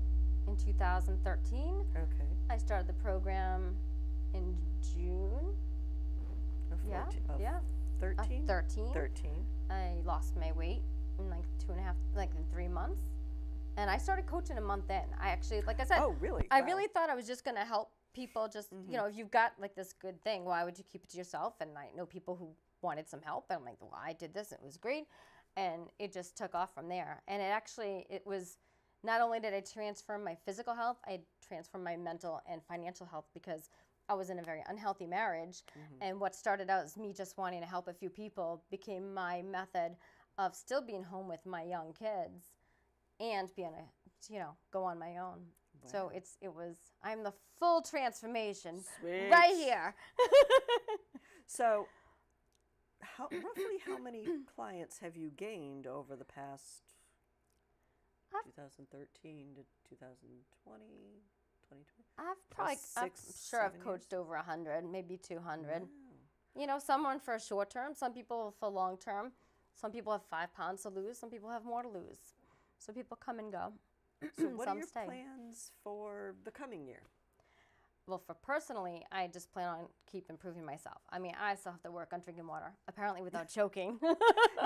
in two thousand thirteen. Okay. I started the program in June. Of yeah. fourteen, of yeah. Thirteen. Of Thirteen. Thirteen. I lost my weight in like two and a half, like in three months. And I started coaching a month in. I actually, like I said, oh, really? I wow. really thought I was just going to help people just, mm-hmm. you know, if you've got like this good thing, why would you keep it to yourself? And I know people who wanted some help. And I'm like, well, I did this. It was great. And it just took off from there. And it actually, it was, not only did I transform my physical health, I transformed my mental and financial health because I was in a very unhealthy marriage. Mm-hmm. And what started out as me just wanting to help a few people became my method of still being home with my young kids and being a, you know, go on my own. Wow. So it's, it was, I'm the full transformation. Sweet. Right here. So how, roughly how many clients have you gained over the past I've, twenty thirteen to twenty twenty? twenty twenty? I've probably, six, I'm sure I've coached years? Over one hundred, maybe two hundred. Wow. You know, someone for short term, some people for long term. Some people have five pounds to lose. Some people have more to lose. So people come and go. So what some are your stay. Plans for the coming year? Well, for personally, I just plan on keep improving myself. I mean, I still have to work on drinking water, apparently without choking.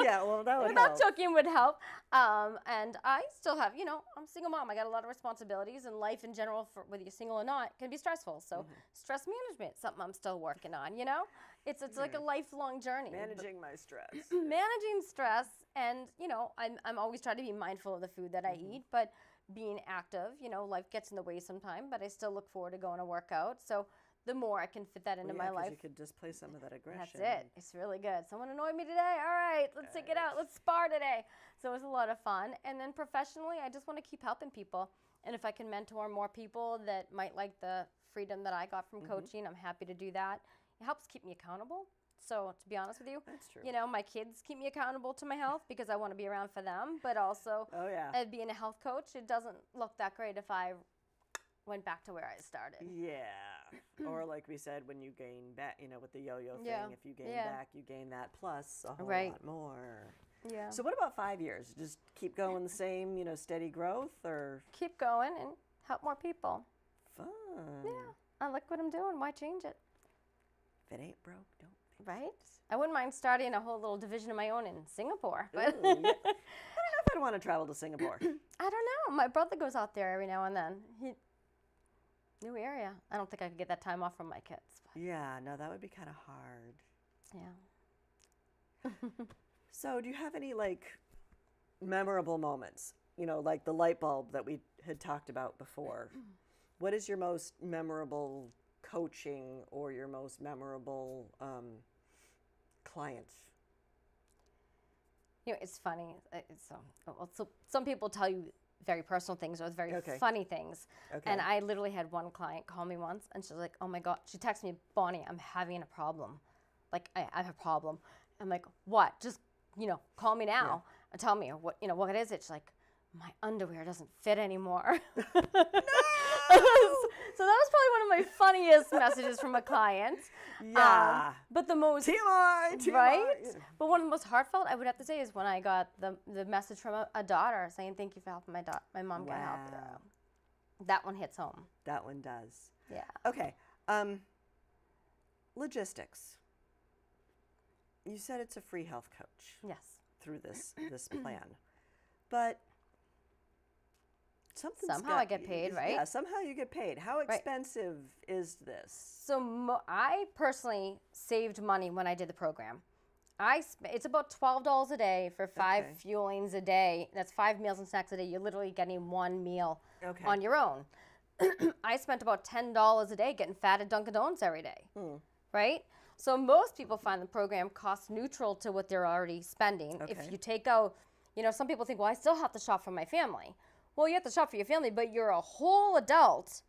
Yeah, well, that would without help. Choking would help. Um, and I still have, you know, I'm a single mom. I got a lot of responsibilities, and life in general, for, whether you're single or not, can be stressful. So mm-hmm. stress management, something I'm still working on, you know? It's it's yeah. like a lifelong journey. Managing my stress. Managing stress, and, you know, I'm, I'm always trying to be mindful of the food that mm-hmm. I eat, but being active, you know, life gets in the way sometime, but I still look forward to going to work out. So the more I can fit that into well, yeah, my life. You could display some of that aggression. That's it. It's really good. Someone annoyed me today. All right, let's take it out. Let's spar today. So it was a lot of fun. And then professionally, I just want to keep helping people. And if I can mentor more people that might like the freedom that I got from mm-hmm. coaching, I'm happy to do that. It helps keep me accountable. So to be honest with you, that's true. You know, my kids keep me accountable to my health because I want to be around for them. But also, oh, yeah. uh, being a health coach, it doesn't look that great if I went back to where I started. Yeah. Or like we said, when you gain back, you know, with the yo-yo thing, yeah. if you gain yeah. back, you gain that plus a whole right. lot more. Yeah. So what about five years? Just keep going the same, you know, steady growth, or? Keep going and help more people. Fun. Yeah. I like what I'm doing. Why change it? If it ain't broke, don't. Right? I wouldn't mind starting a whole little division of my own in Singapore. But ooh, yeah. I don't know if I'd want to travel to Singapore. I don't know. My brother goes out there every now and then. He, new area. I don't think I could get that time off from my kids. But. Yeah, no, that would be kind of hard. Yeah. So do you have any, like, memorable moments? You know, like the light bulb that we had talked about before. What is your most memorable coaching or your most memorable um, client? You know, it's funny. It's, um, well, so some people tell you very personal things or very okay. funny things. Okay. And I literally had one client call me once, and she was like, oh my God. She texted me, Bonnie, I'm having a problem. Like, I, I have a problem. I'm like, what? Just, you know, call me now yeah. and tell me, what, you know, what is it? She's like, my underwear doesn't fit anymore. No! So that was probably one of my funniest messages from a client. Yeah. Um, but the most T M I, T M I. Right? Yeah. But one of the most heartfelt, I would have to say, is when I got the the message from a, a daughter saying, "Thank you for helping my daughter. My mom wow. got help." That one hits home. That one does. Yeah. Okay. Um, logistics. You said it's a free health coach. Yes. Through this this plan. But something's somehow got, I get paid, right? Yeah, somehow you get paid. How expensive right. is this? So mo I personally saved money when I did the program. I sp it's about twelve dollars a day for five okay. fuelings a day. That's five meals and snacks a day. You're literally getting one meal okay. on your own. I spent about ten dollars a day getting fat at Dunkin' Donuts every day, hmm. right? So most people find the program cost neutral to what they're already spending. Okay. If you take out, you know, some people think, well, I still have to shop for my family. Well, you have to shop for your family, but you're a whole adult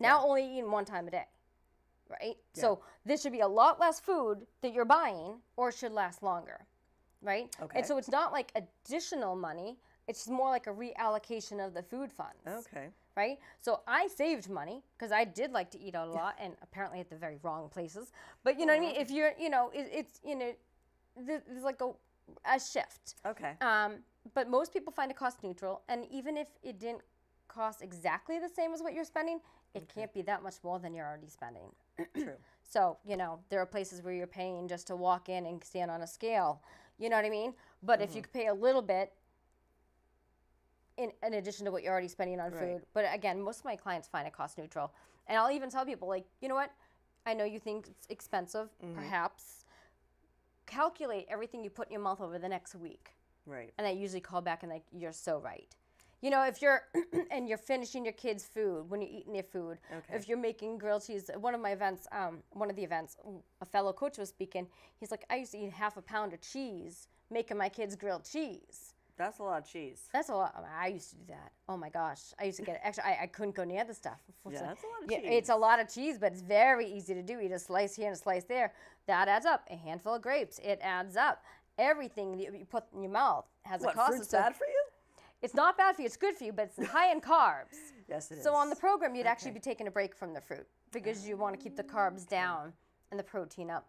now yeah. only eating one time a day. Right? Yeah. So this should be a lot less food that you're buying, or should last longer, right? Okay. And so it's not like additional money. It's more like a reallocation of the food funds. Okay. Right? So I saved money because I did like to eat out a lot and apparently at the very wrong places. But you know yeah. what I mean? If you're, you know, it, it's, you know, there's like a, a shift. Okay. Um, but most people find it cost neutral. And even if it didn't cost exactly the same as what you're spending, it okay. can't be that much more than you're already spending. True. So, you know, there are places where you're paying just to walk in and stand on a scale. You know what I mean? But mm-hmm. if you could pay a little bit in, in addition to what you're already spending on right. food. But again, most of my clients find it cost neutral. And I'll even tell people, like, you know what? I know you think it's expensive. Mm-hmm. Perhaps calculate everything you put in your mouth over the next week. Right. And I usually call back and like, you're so right. You know, if you're, and you're finishing your kids' food when you're eating their food, okay. if you're making grilled cheese, one of my events, um, one of the events, a fellow coach was speaking, he's like, I used to eat half a pound of cheese, making my kids grilled cheese. That's a lot of cheese. That's a lot. I used to do that. Oh my gosh. I used to get, actually, I, I couldn't go near the stuff. Yeah, that's a lot of yeah, cheese. It's a lot of cheese, but it's very easy to do. Eat a slice here and a slice there. That adds up. A handful of grapes. It adds up. Everything that you put in your mouth has what, a cost. Fruit's bad for you? It's not bad for you, it's good for you, but it's high in carbs. Yes, it is. So on the program, you'd okay. actually be taking a break from the fruit because you want to keep the carbs down and the protein up.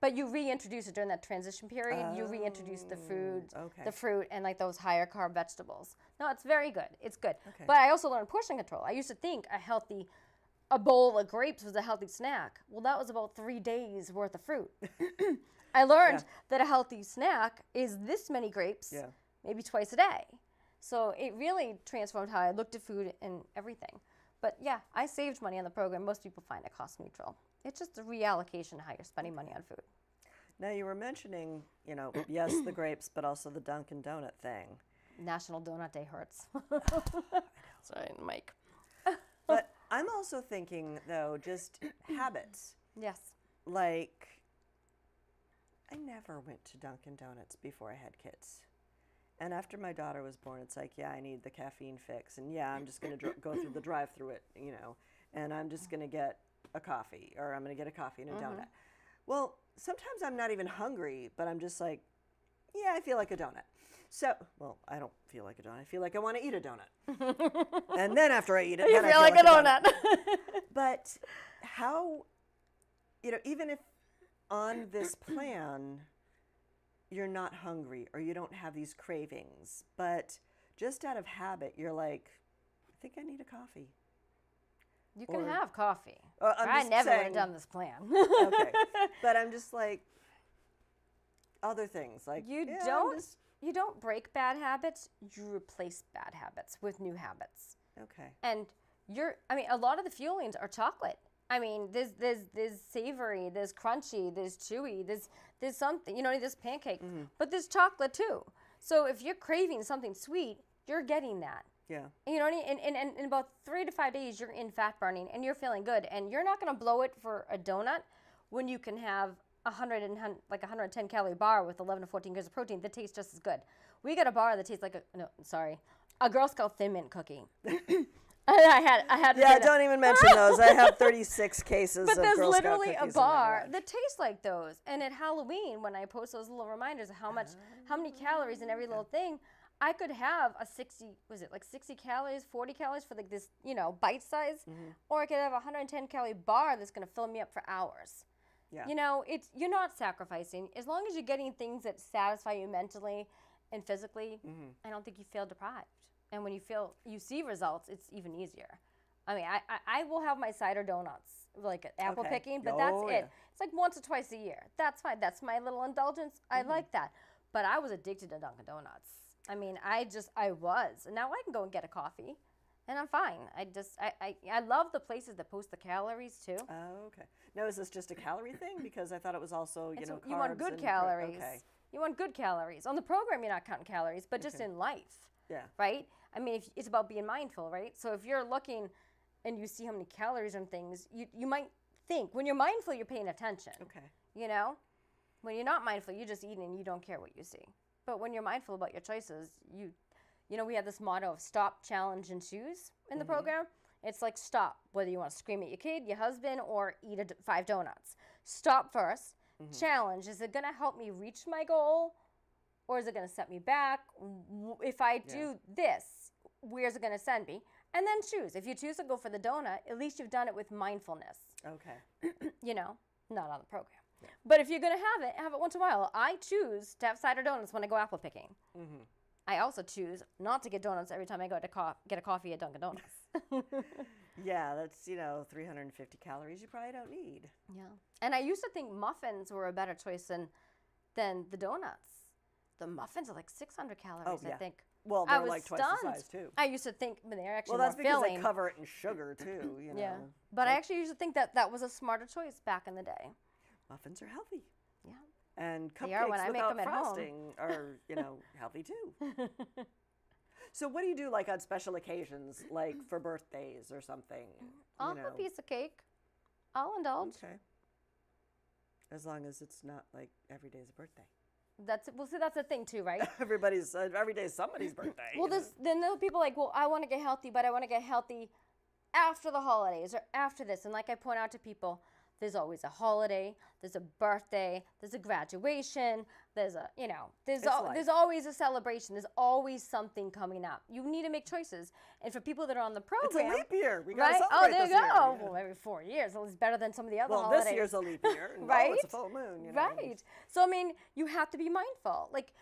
But you reintroduce it during that transition period. Oh, you reintroduce the food, okay. the fruit, and like those higher carb vegetables. No, it's very good. It's good. Okay. But I also learned portion control. I used to think a healthy, a bowl of grapes was a healthy snack. Well, that was about three days worth of fruit. I learned yeah. that a healthy snack is this many grapes, yeah. maybe twice a day. So it really transformed how I looked at food and everything. But yeah, I saved money on the program. Most people find it cost neutral. It's just a reallocation of how you're spending money on food. Now you were mentioning, you know, yes, the grapes, but also the Dunkin' Donut thing. National Donut Day hurts. Sorry, Mike. But I'm also thinking, though, just habits. Yes. Like, I never went to Dunkin' Donuts before I had kids. And after my daughter was born, it's like, yeah, I need the caffeine fix. And yeah, I'm just going to go through the drive through it, you know, and I'm just going to get a coffee, or I'm going to get a coffee and a mm-hmm. donut. Well, sometimes I'm not even hungry, but I'm just like, yeah, I feel like a donut. So, well, I don't feel like a donut. I feel like I want to eat a donut. And then after I eat it, you then feel, I feel like, like a donut. donut. But how, you know, even if on this plan, you're not hungry or you don't have these cravings, but just out of habit, you're like, I think I need a coffee. You can or, have coffee. Or I never saying, would have done this plan. Okay. But I'm just like, other things. like You yeah, don't just, you don't break bad habits. You replace bad habits with new habits. Okay. And you're, I mean, a lot of the fuelings are chocolate. I mean, there's, there's, there's savory, there's crunchy, there's chewy, there's, there's something, you know, there's pancakes, mm-hmm. but there's chocolate too. So if you're craving something sweet, you're getting that. Yeah. You know what I mean? And, and, and in about three to five days, you're in fat burning and you're feeling good. And you're not going to blow it for a donut when you can have a hundred and like a one hundred ten calorie bar with eleven to fourteen grams of protein that tastes just as good. We got a bar that tastes like a, no, sorry, a Girl Scout Thin Mint cookie. I had, I had yeah, don't even mention those. I have thirty-six cases but of Girl Scout cookies. But there's literally a bar that tastes like those. And at Halloween, when I post those little reminders of how much, oh. how many calories in every little thing, I could have a sixty, was it like sixty calories, forty calories for like this, you know, bite size, mm-hmm. or I could have a one hundred ten calorie bar that's going to fill me up for hours. Yeah. You know, it's you're not sacrificing as long as you're getting things that satisfy you mentally and physically. Mm-hmm. I don't think you feel deprived. And when you feel you see results, it's even easier. I mean, I, I, I will have my cider donuts, like apple okay. picking, but oh, that's yeah. it. It's like once or twice a year. That's fine. That's my little indulgence. Mm-hmm. I like that. But I was addicted to Dunkin' Donuts. I mean, I just, I was. And now I can go and get a coffee. and I'm fine. I just I, I I love the places that post the calories too. Oh, okay. Now is this just a calorie thing? Because I thought it was also you it's, know carbs. You want good and calories. Okay. You want good calories. On the program, you're not counting calories, but just okay. in life. Yeah. Right. I mean, if, it's about being mindful, right? So if you're looking, and you see how many calories and things, you you might think when you're mindful, you're paying attention. Okay. You know, when you're not mindful, you're just eating and you don't care what you see. But when you're mindful about your choices, you. You know, we have this motto of stop, challenge, and choose in the mm-hmm. program. It's like stop, whether you want to scream at your kid, your husband, or eat a d five donuts. Stop first. Mm-hmm. Challenge, is it going to help me reach my goal, or is it going to set me back? If I do yeah. this, where's it going to send me? And then choose. If you choose to go for the donut, at least you've done it with mindfulness. Okay. You know, not on the program. Yeah. But if you're going to have it, have it once in a while. I choose to have cider donuts when I go apple picking. Mm-hmm. I also choose not to get donuts every time I go to co get a coffee at Dunkin' Donuts. Yeah, that's, you know, three hundred fifty calories you probably don't need. Yeah. And I used to think muffins were a better choice than, than the donuts. The muffins are like six hundred calories, oh, yeah. I think. Well, they're like stunned. Twice the size, too. I used to think, but they're actually more filling. Well, that's because they cover it in sugar, too, you know. Yeah. But like, I actually used to think that that was a smarter choice back in the day. Muffins are healthy. Yeah. And cupcakes without frosting are, you know, healthy too. So what do you do like on special occasions, like for birthdays or something? I'll have a piece of cake. I'll indulge. Okay. As long as it's not like every day is a birthday. That's well, see, that's the thing too, right? Everybody's uh, every day is somebody's birthday. Well, there's, then there are people like, well, I want to get healthy, but I want to get healthy after the holidays or after this. And like I point out to people. There's always a holiday, there's a birthday, there's a graduation, there's a, you know, there's, al there's always a celebration, there's always something coming up. You need to make choices. And for people that are on the program. It's a leap year. We got to right? celebrate oh, there you go. Year, yeah. Well, every four years. Well, it's better than some of the other well, holidays. Well, this year's a leap year. Right? Oh, it's a full moon. You know? Right. So, I mean, you have to be mindful. Like,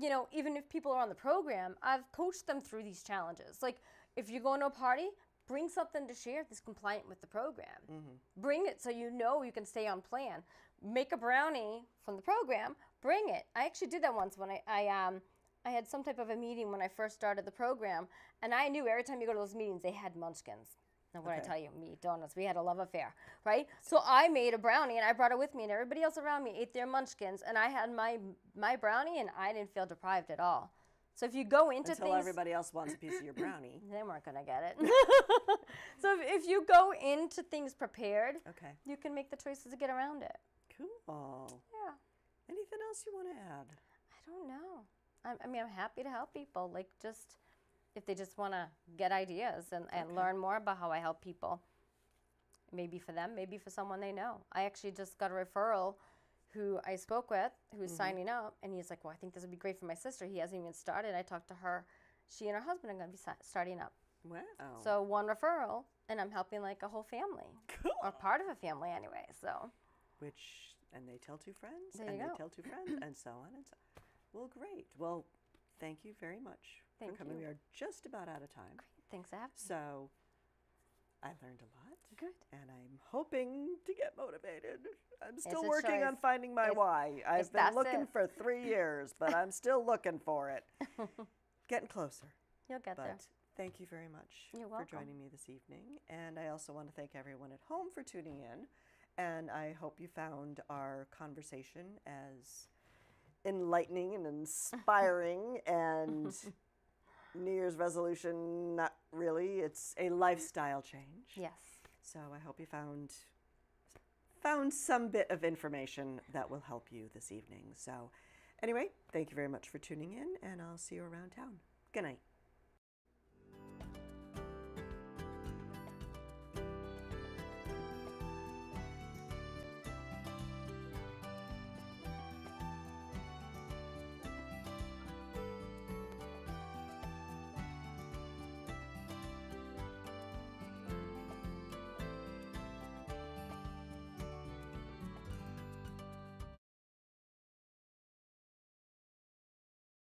you know, even if people are on the program, I've coached them through these challenges. Like, if you're going to a party, bring something to share that's compliant with the program. Mm-hmm. Bring it so you know you can stay on plan. Make a brownie from the program, bring it. I actually did that once when I, I, um, I had some type of a meeting when I first started the program, and I knew every time you go to those meetings, they had munchkins. Now what okay. I tell you, me, donuts, we had a love affair, right? So I made a brownie and I brought it with me, and everybody else around me ate their munchkins, and I had my, my brownie, and I didn't feel deprived at all. So if you go into Until things... Until everybody else wants a piece of your brownie. They weren't going to get it. So if, if you go into things prepared, okay. you can make the choices to get around it. Cool. Yeah. Anything else you want to add? I don't know. I, I mean, I'm happy to help people. Like, just if they just want to get ideas and, and okay. learn more about how I help people. Maybe for them, maybe for someone they know. I actually just got a referral who I spoke with, who's mm-hmm. signing up, and he's like, well, I think this would be great for my sister. He hasn't even started. I talked to her. She and her husband are going to be starting up. Wow. So one referral, and I'm helping, like, a whole family. Cool. Or part of a family anyway, so. Which, and they tell two friends, there and they go. tell two friends, and so on and so on. Well, great. Well, thank you very much thank for coming. You. We are just about out of time. Great. Thanks for having me. So I learned a lot. Good. And I'm hoping to get motivated. I'm still working choice. on finding my it's, why. I've been looking it. for three years, but I'm still looking for it. Getting closer. You'll get but there. Thank you very much You're welcome. for joining me this evening. And I also want to thank everyone at home for tuning in. And I hope you found our conversation as enlightening and inspiring and New Year's resolution, not really. It's a lifestyle change. Yes. So I hope you found... found some bit of information that will help you this evening. So anyway, thank you very much for tuning in, and I'll see you around town. Good night.